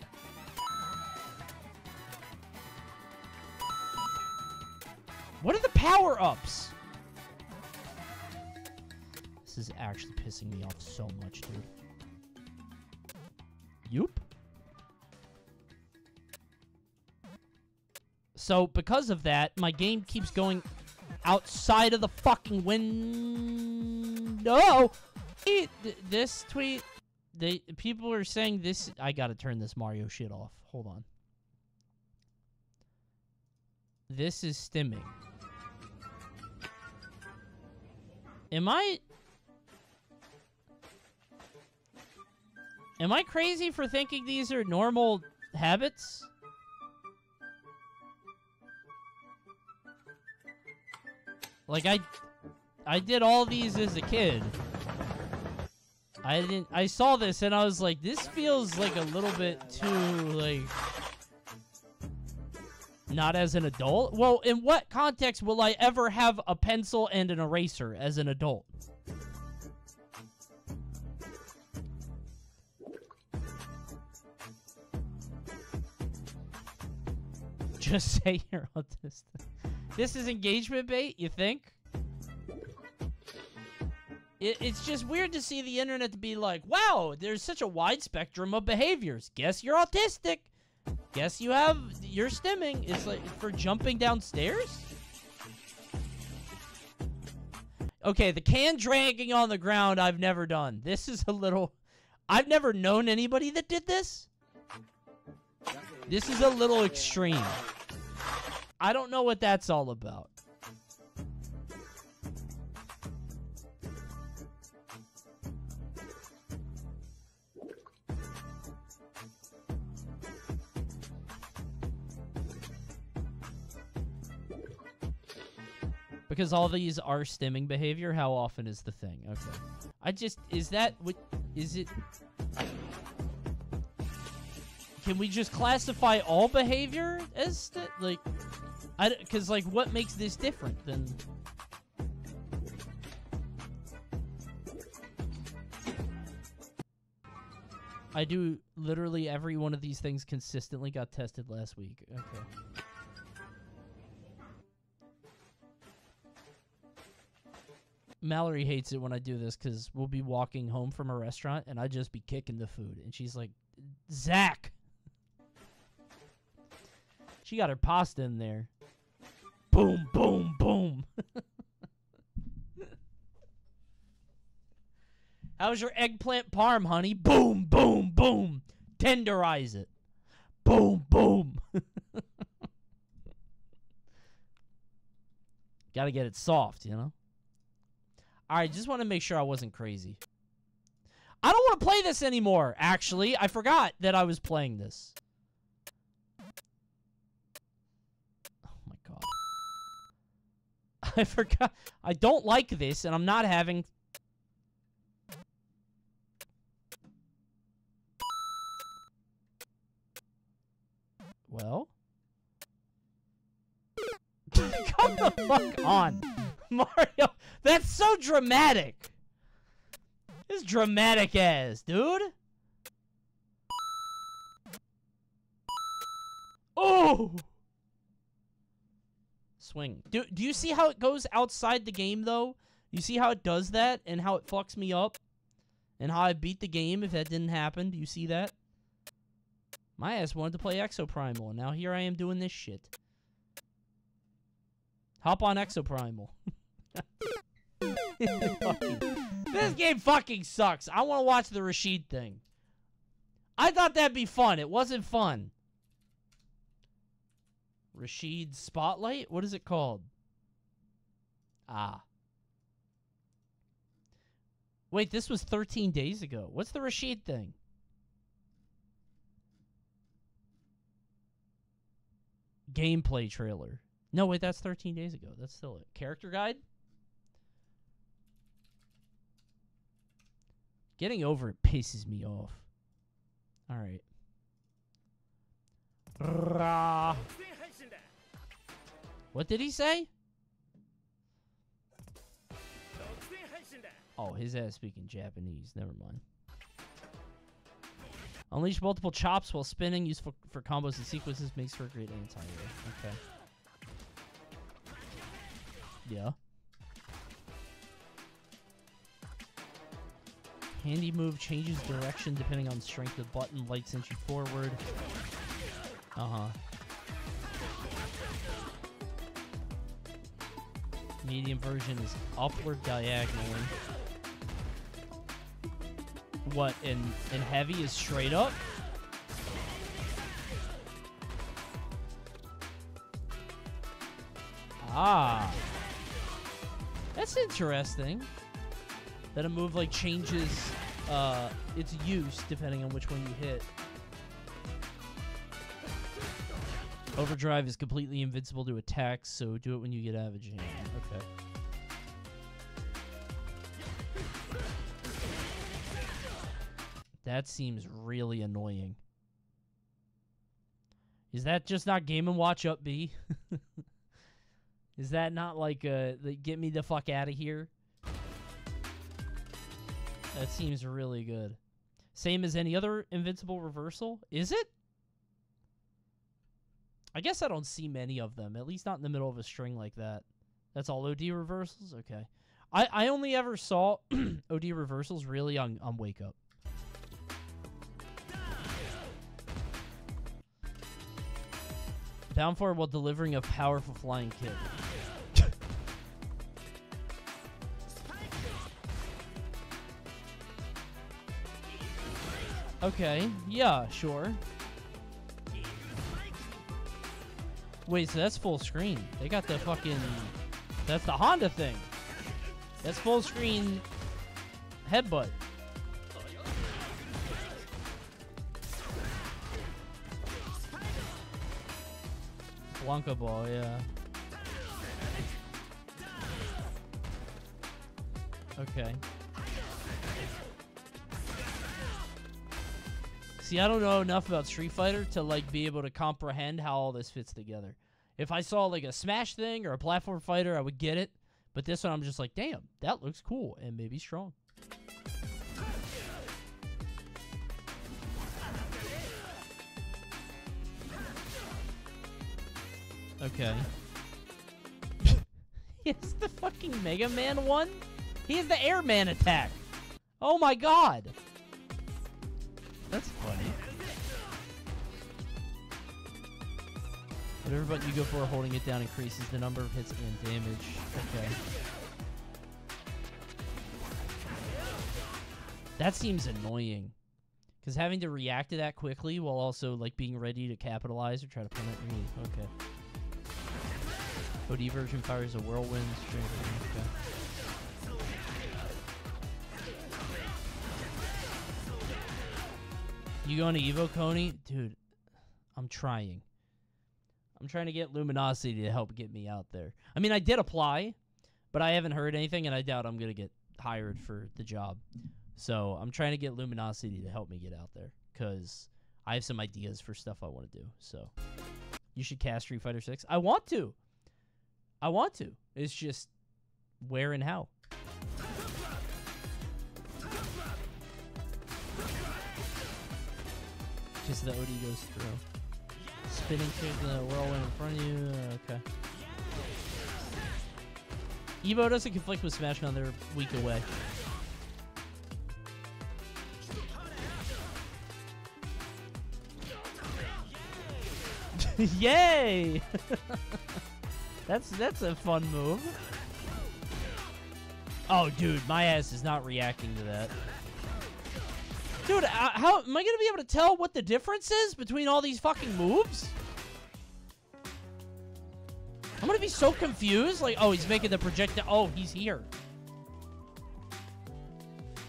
What are the power-ups? This is actually pissing me off so much, dude. Yoop. So, because of that, my game keeps going outside of the fucking window. This tweet, they people are saying this. I gotta turn this Mario shit off. Hold on. This is stimming. Am I... Am I crazy for thinking these are normal habits? Like, I, I did all these as a kid. I didn't, I saw this and I was like, this feels like a little bit too, like, not as an adult. Well, in what context will I ever have a pencil and an eraser as an adult? Just say you're autistic. This is engagement bait, you think? It, it's just weird to see the internet to be like, wow, there's such a wide spectrum of behaviors. Guess you're autistic. Guess you have, you're stimming. It's like, for jumping downstairs? Okay, the can dragging on the ground I've never done. This is a little, I've never known anybody that did this. This is a little extreme. I don't know what that's all about. Because all these are stimming behavior, how often is the thing? Okay. I just, is that, what, is it? Can we just classify all behavior as, like... Because, like, what makes this different than... I do literally every one of these things consistently got tested last week. Okay. Mallory hates it when I do this because we'll be walking home from a restaurant and I just be kicking the food. And she's like, Zach! She got her pasta in there. Boom, boom, boom. How's your eggplant parm, honey? Boom, boom, boom. Tenderize it. Boom, boom. Gotta get it soft, you know? Alright, just want to make sure I wasn't crazy. I don't want to play this anymore, actually. I forgot that I was playing this. Oh my god. I forgot. I don't like this, and I'm not having... Well? Come the fuck on, Mario. That's so dramatic. This dramatic ass, dude. Oh! Swing. Do, do you see how it goes outside the game, though? You see how it does that and how it fucks me up? And how I beat the game if that didn't happen? Do you see that? My ass wanted to play Exoprimal, and now here I am doing this shit. Hop on Exoprimal. This game fucking sucks. I want to watch the Rashid thing. I thought that'd be fun. It wasn't fun. Rashid Spotlight? What is it called? Ah. Wait, this was thirteen days ago. What's the Rashid thing? Gameplay trailer. No, wait, that's thirteen days ago. That's still it. Character guide? Getting over it pisses me off. Alright. What did he say? Oh, his ass speaking Japanese. Never mind. Unleash multiple chops while spinning, useful for combos and sequences, makes for a great anti-air. Okay. Yeah. Handy move changes direction depending on strength of the button. Light sends you forward. Uh-huh. Medium version is upward diagonally. What, and, and heavy is straight up? Ah. That's interesting. That a move, like, changes uh, its use depending on which one you hit. Overdrive is completely invincible to attacks, so do it when you get out of a jam. Okay. That seems really annoying. Is that just not Game and Watch up B? Is that not like a, like, get me the fuck out of here? That seems really good. Same as any other invincible reversal? Is it? I guess I don't see many of them, at least not in the middle of a string like that. That's all O D reversals? Okay. I, I only ever saw O D reversals really on, on Wake Up. Bound forward while delivering a powerful flying kick. Okay, yeah, sure. Wait, so that's full screen. They got the fucking... That's the Honda thing. That's full screen headbutt. Blanca ball, yeah. Okay. See, I don't know enough about Street Fighter to, like, be able to comprehend how all this fits together. If I saw, like, a Smash thing or a platform fighter, I would get it. But this one, I'm just like, damn, that looks cool and maybe strong. Okay. It's the fucking Mega Man one? He has the Airman attack! Oh my god! That's funny. Whatever button you go for holding it down increases the number of hits and damage. Okay. That seems annoying. Because having to react to that quickly while also like being ready to capitalize or try to punish me. Okay. O D version fires a whirlwind string. Okay. You going to Evo, Coney? Dude, I'm trying. I'm trying to get Luminosity to help get me out there. I mean, I did apply, but I haven't heard anything, and I doubt I'm going to get hired for the job. So I'm trying to get Luminosity to help me get out there, because I have some ideas for stuff I want to do. So you should cast Street Fighter six. I want to. I want to. It's just where and how. Just the O D goes through. Spinning kick, the whirlwind in front of you. Uh, okay. Evo doesn't conflict with Smash on their week away. Yay! That's that's a fun move. Oh, dude, my ass is not reacting to that. Dude, uh, how am I gonna be able to tell what the difference is between all these fucking moves? I'm gonna be so confused. Like, oh, he's making the projectile. Oh, he's here.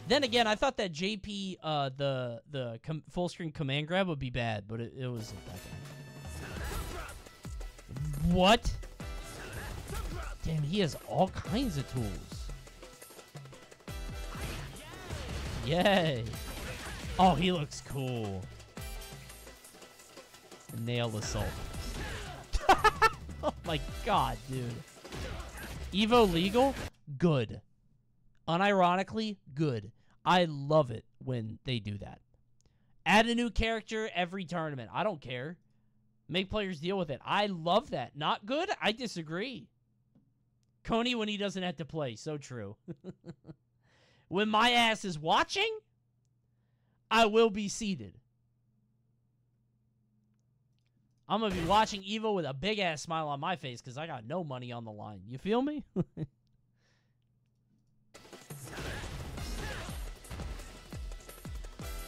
Then again, I thought that J P, uh, the the com full screen command grab would be bad, but it, it wasn't that bad. What? Damn, he has all kinds of tools. Yay! Oh, he looks cool. Nail assault. Oh my god, dude. Evo legal? Good. Unironically, good. I love it when they do that. Add a new character every tournament. I don't care. Make players deal with it. I love that. Not good? I disagree. Coney when he doesn't have to play. So true. When my ass is watching, I will be seated. I'm going to be watching Evo with a big-ass smile on my face because I got no money on the line. You feel me?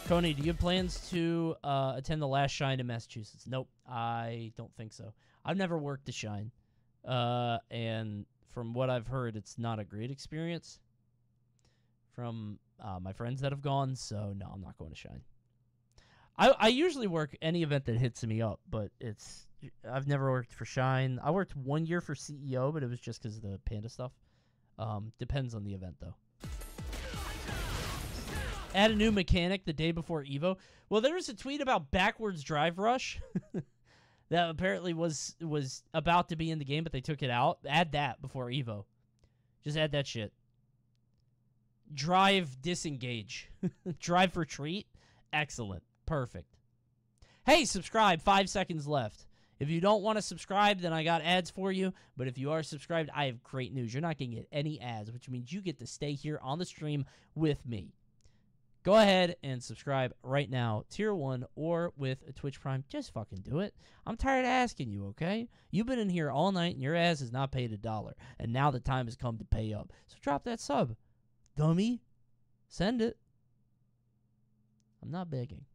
Coney, do you have plans to uh, attend the last Shine in Massachusetts? Nope, I don't think so. I've never worked the Shine. Uh, and from what I've heard, it's not a great experience from uh, my friends that have gone, so no, I'm not going to Shine. I, I usually work any event that hits me up, but it's I've never worked for Shine. I worked one year for C E O, but it was just because of the Panda stuff. Um, depends on the event, though. Add a new mechanic the day before Evo. Well, there was a tweet about backwards drive rush that apparently was, was about to be in the game, but they took it out. Add that before Evo. Just add that shit. Drive disengage. Drive retreat. Excellent. Perfect. Hey, subscribe. Five seconds left. If you don't want to subscribe, then I got ads for you. But if you are subscribed, I have great news. You're not going to get any ads, which means you get to stay here on the stream with me. Go ahead and subscribe right now. Tier one or with a Twitch Prime. Just fucking do it. I'm tired of asking you, okay? You've been in here all night, and your ass has not paid a dollar. And now the time has come to pay up. So drop that sub. Dummy. Send it. I'm not begging.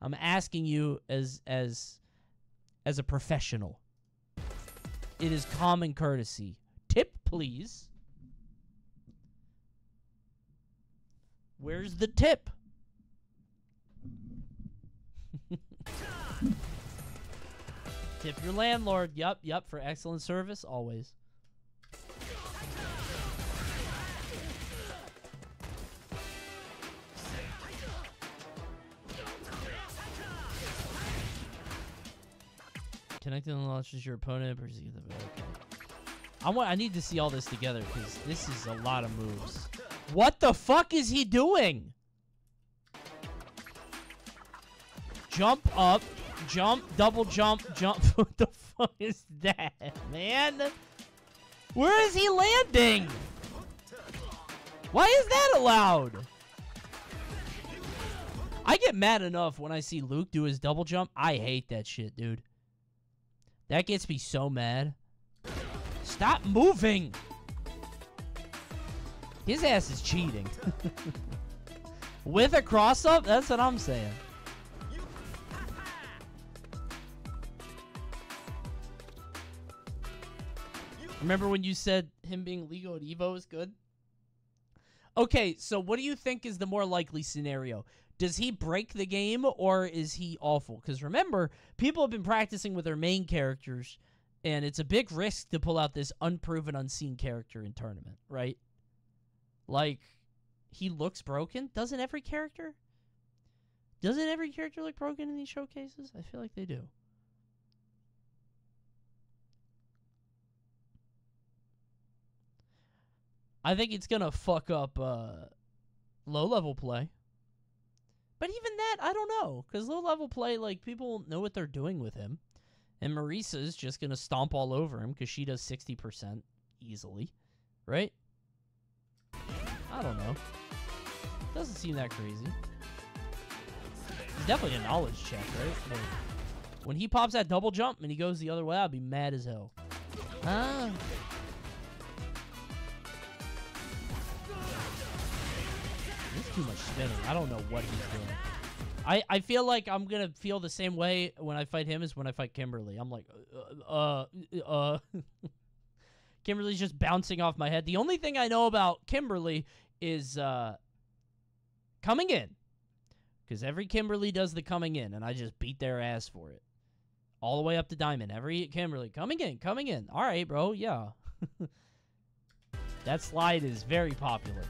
I'm asking you as as as a professional. It is common courtesy. Tip, please. Where's the tip? Tip your landlord. Yup, yup, for excellent service always. Connecting and launches your opponent. I want. I need to see all this together because this is a lot of moves. What the fuck is he doing? Jump up, jump, double jump, jump. What the fuck is that, man? Where is he landing? Why is that allowed? I get mad enough when I see Luke do his double jump. I hate that shit, dude. That gets me so mad. Stop moving! His ass is cheating. With a cross-up? That's what I'm saying. Remember when you said him being legal at Evo is good? Okay, so what do you think is the more likely scenario? Does he break the game, or is he awful? Because remember, people have been practicing with their main characters, and it's a big risk to pull out this unproven, unseen character in tournament, right? Like, he looks broken? Doesn't every character? Doesn't every character look broken in these showcases? I feel like they do. I think it's going to fuck up uh, low-level play. But even that, I don't know. Because low-level play, like, people know what they're doing with him. And Marisa's just going to stomp all over him because she does sixty percent easily. Right? I don't know. Doesn't seem that crazy. It's definitely a knowledge check, right? Like, when he pops that double jump and he goes the other way, I'll be mad as hell. Ah. Too much spinning. I don't know what he's doing. I, I feel like I'm gonna feel the same way when I fight him as when I fight Kimberly. I'm like, uh, uh, uh. Kimberly's just bouncing off my head. The only thing I know about Kimberly is uh, coming in. Because every Kimberly does the coming in, and I just beat their ass for it. All the way up to Diamond. Every Kimberly, coming in, coming in. All right, bro, yeah. That slide is very popular.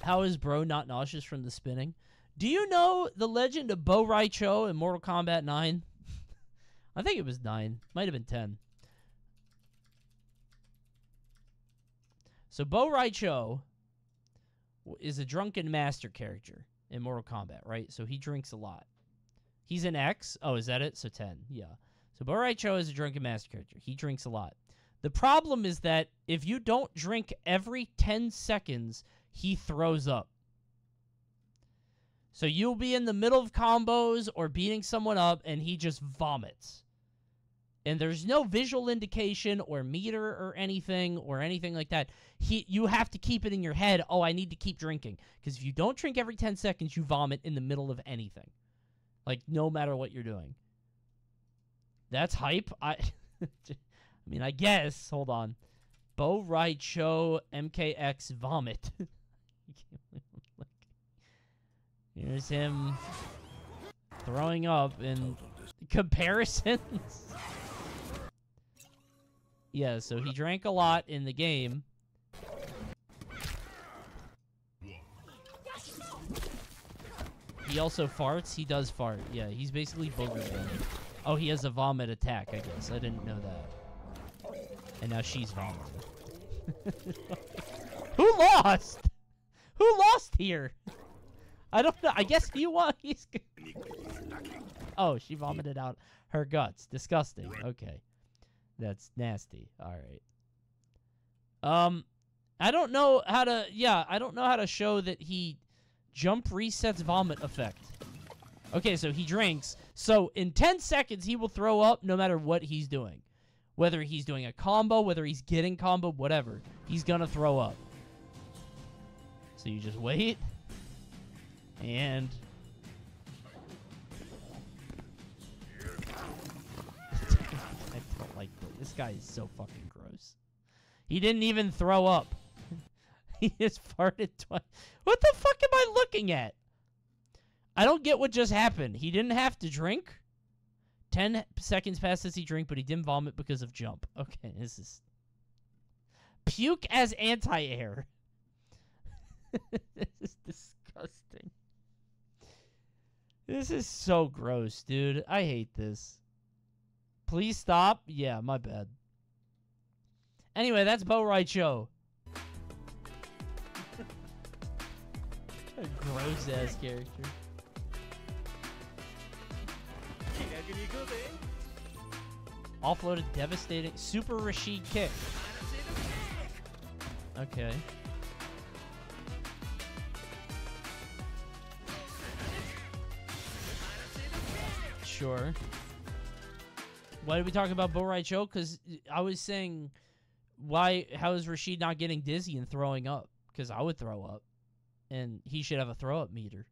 How is bro not nauseous from the spinning? Do you know the legend of Bo Raicho in Mortal Kombat nine? I think it was nine. Might have been ten. So Bo Raicho is a drunken master character in Mortal Kombat, right? So he drinks a lot. He's an X. Oh, is that it? So ten. Yeah. So Bo Raicho is a drunken master character. He drinks a lot. The problem is that if you don't drink every ten seconds... he throws up. So you'll be in the middle of combos or beating someone up, and he just vomits. And there's no visual indication or meter or anything or anything like that. He, you have to keep it in your head, oh, I need to keep drinking. Because if you don't drink every ten seconds, you vomit in the middle of anything. Like, no matter what you're doing. That's hype. I, I mean, I guess. Hold on. Bo Raicho M K X vomit. Here's him throwing up in comparisons. Yeah, so he drank a lot in the game. He also farts. He does fart. Yeah, he's basically booger. Oh, he has a vomit attack, I guess. I didn't know that. And now she's vulnerable. Who lost? Who lost here? I don't know. I guess you won. He's oh, she vomited out her guts. Disgusting. Okay. That's nasty. All right. Um, I don't know how to... Yeah, I don't know how to show that he jump resets vomit effect. Okay, so he drinks. So in ten seconds, he will throw up no matter what he's doing. Whether he's doing a combo, whether he's getting combo, whatever. He's going to throw up. So you just wait. And... I don't like this. This guy is so fucking gross. He didn't even throw up. He just farted twice. What the fuck am I looking at? I don't get what just happened. He didn't have to drink. Ten seconds past this he drink, but he didn't vomit because of jump. Okay, this is... Puke as anti-air. This is disgusting. This is so gross, dude. I hate this. Please stop. Yeah, my bad. Anyway, that's Bo Raicho. A gross-ass character. Offloaded devastating Super Rashid kick. Okay. Sure. Why did we talk about Bo Rai Cho? Because I was saying, why? How is Rashid not getting dizzy and throwing up? Because I would throw up, and he should have a throw up meter.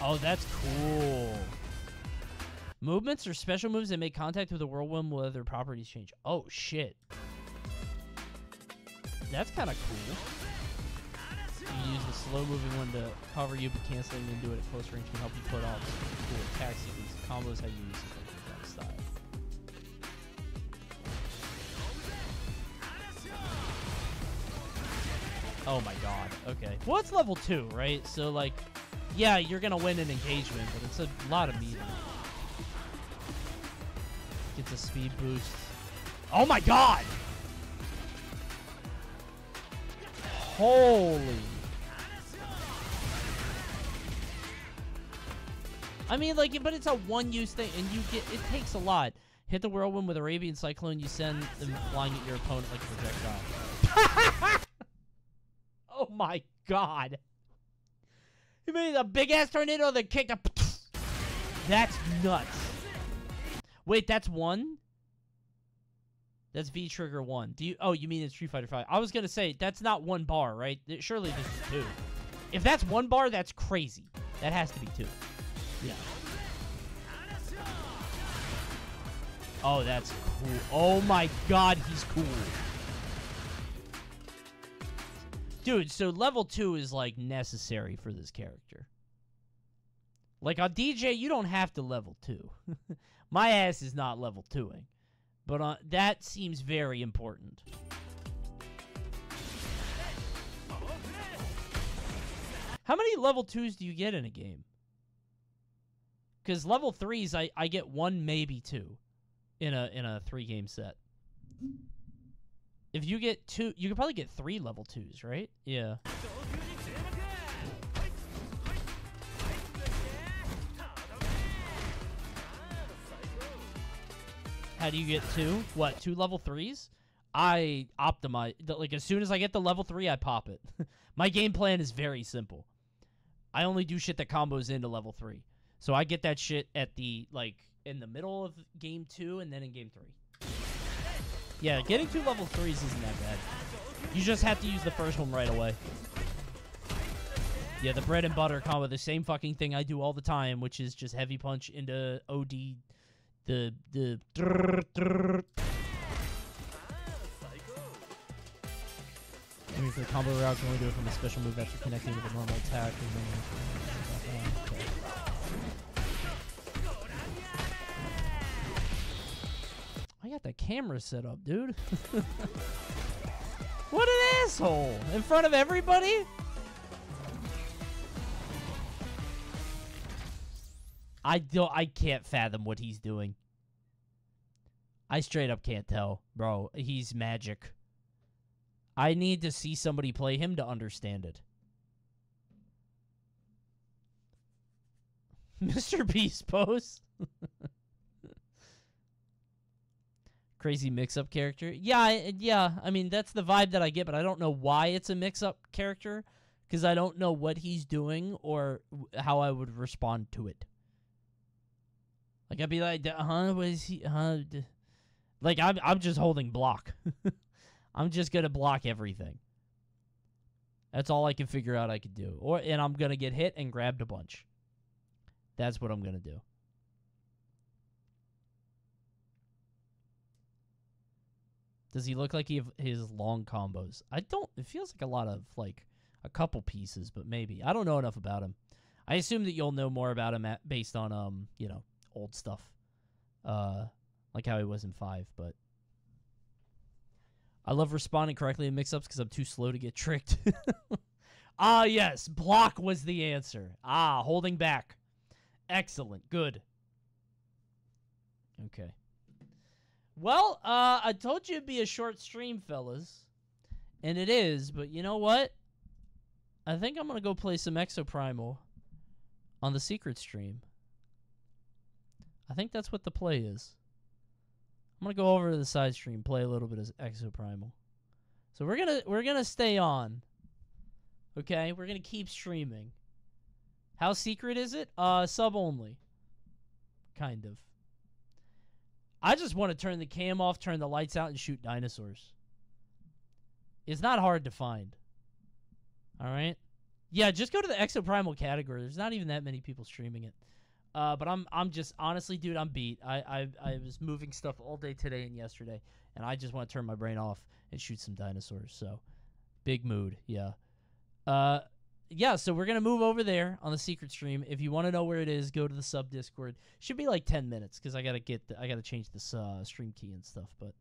Oh, that's cool. Movements are special moves that make contact with a whirlwind while their properties change. Oh, shit. That's kind of cool. You use the slow-moving one to cover you, but canceling and do it at close range can help you put off cool attacks. These combos, how you use it like that style. Oh, my God. Okay. Well, it's level two, right? So, like... yeah, you're going to win an engagement, but it's a lot of meat. Gets a speed boost. Oh my god! Holy. I mean, like, but it's a one-use thing, and you get, it takes a lot. Hit the whirlwind with Arabian Cyclone, you send them flying at your opponent like a projectile. Oh my god. He made a big-ass tornado that kicked a... That's nuts. Wait, that's one? That's V-Trigger one. Do you... oh, you mean it's Street Fighter five. I was going to say, that's not one bar, right? Surely this is two. If that's one bar, that's crazy. That has to be two. Yeah. Oh, that's cool. Oh, my God, he's cool. Dude, so level two is, like, necessary for this character. Like, on D J, you don't have to level two. My ass is not level two-ing. But on, that seems very important. How many level twos do you get in a game? Because level threes, I, I get one, maybe two in a, in a three-game set. If you get two, you could probably get three level twos, right? Yeah. How do you get two? What, two level threes? I optimize, like as soon as I get the level three, I pop it. My game plan is very simple. I only do shit that combos into level three. So I get that shit at the, like, in the middle of game two and then in game three. Yeah, getting two level threes isn't that bad. You just have to use the first one right away. Yeah, the bread and butter combo, the same fucking thing I do all the time, which is just heavy punch into O D, the... the... I mean, for the combo route, you can only do it from a special move after connecting with a normal attack. I got the camera set up, dude. What an asshole! In front of everybody? I don't, I can't fathom what he's doing. I straight up can't tell, bro. He's magic. I need to see somebody play him to understand it. Mister Beast pose? Crazy mix-up character. Yeah, yeah. I mean, that's the vibe that I get, but I don't know why it's a mix-up character because I don't know what he's doing or how I would respond to it. Like, I'd be like, huh, what is he, huh? Like, I'm, I'm just holding block. I'm just going to block everything. That's all I can figure out I could do. Or, and I'm going to get hit and grabbed a bunch. That's what I'm going to do. Does he look like he have his long combos? I don't... it feels like a lot of, like, a couple pieces, but maybe. I don't know enough about him. I assume that you'll know more about him at, based on, um, you know, old stuff. Uh, like how he was in five, but... I love responding correctly in mix-ups because I'm too slow to get tricked. Ah, yes. Block was the answer. Ah, holding back. Excellent. Good. Okay. Well, uh, I told you it'd be a short stream, fellas. And it is, but you know what? I think I'm going to go play some Exoprimal on the secret stream. I think that's what the play is. I'm going to go over to the side stream, play a little bit of Exoprimal. So we're going to we're going to stay on. Okay? We're going to keep streaming. How secret is it? Uh sub only. Kind of. I just want to turn the cam off, turn the lights out, and shoot dinosaurs. It's not hard to find. All right? Yeah, just go to the Exoprimal category. There's not even that many people streaming it. Uh, but I'm I'm just, honestly, dude, I'm beat. I, I, I was moving stuff all day today and yesterday, and I just want to turn my brain off and shoot some dinosaurs. So, big mood, yeah. Uh, yeah, so we're going to move over there on the secret stream. If you want to know where it is, go to the sub Discord. Should be like ten minutes because I got to get the, I got to change this uh, stream key and stuff. But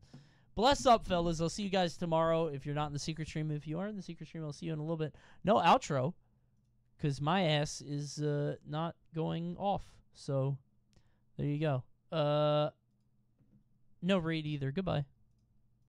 bless up, fellas. I'll see you guys tomorrow if you're not in the secret stream. If you are in the secret stream, I'll see you in a little bit. No outro because my ass is uh, not going off. So there you go. Uh, no raid either. Goodbye.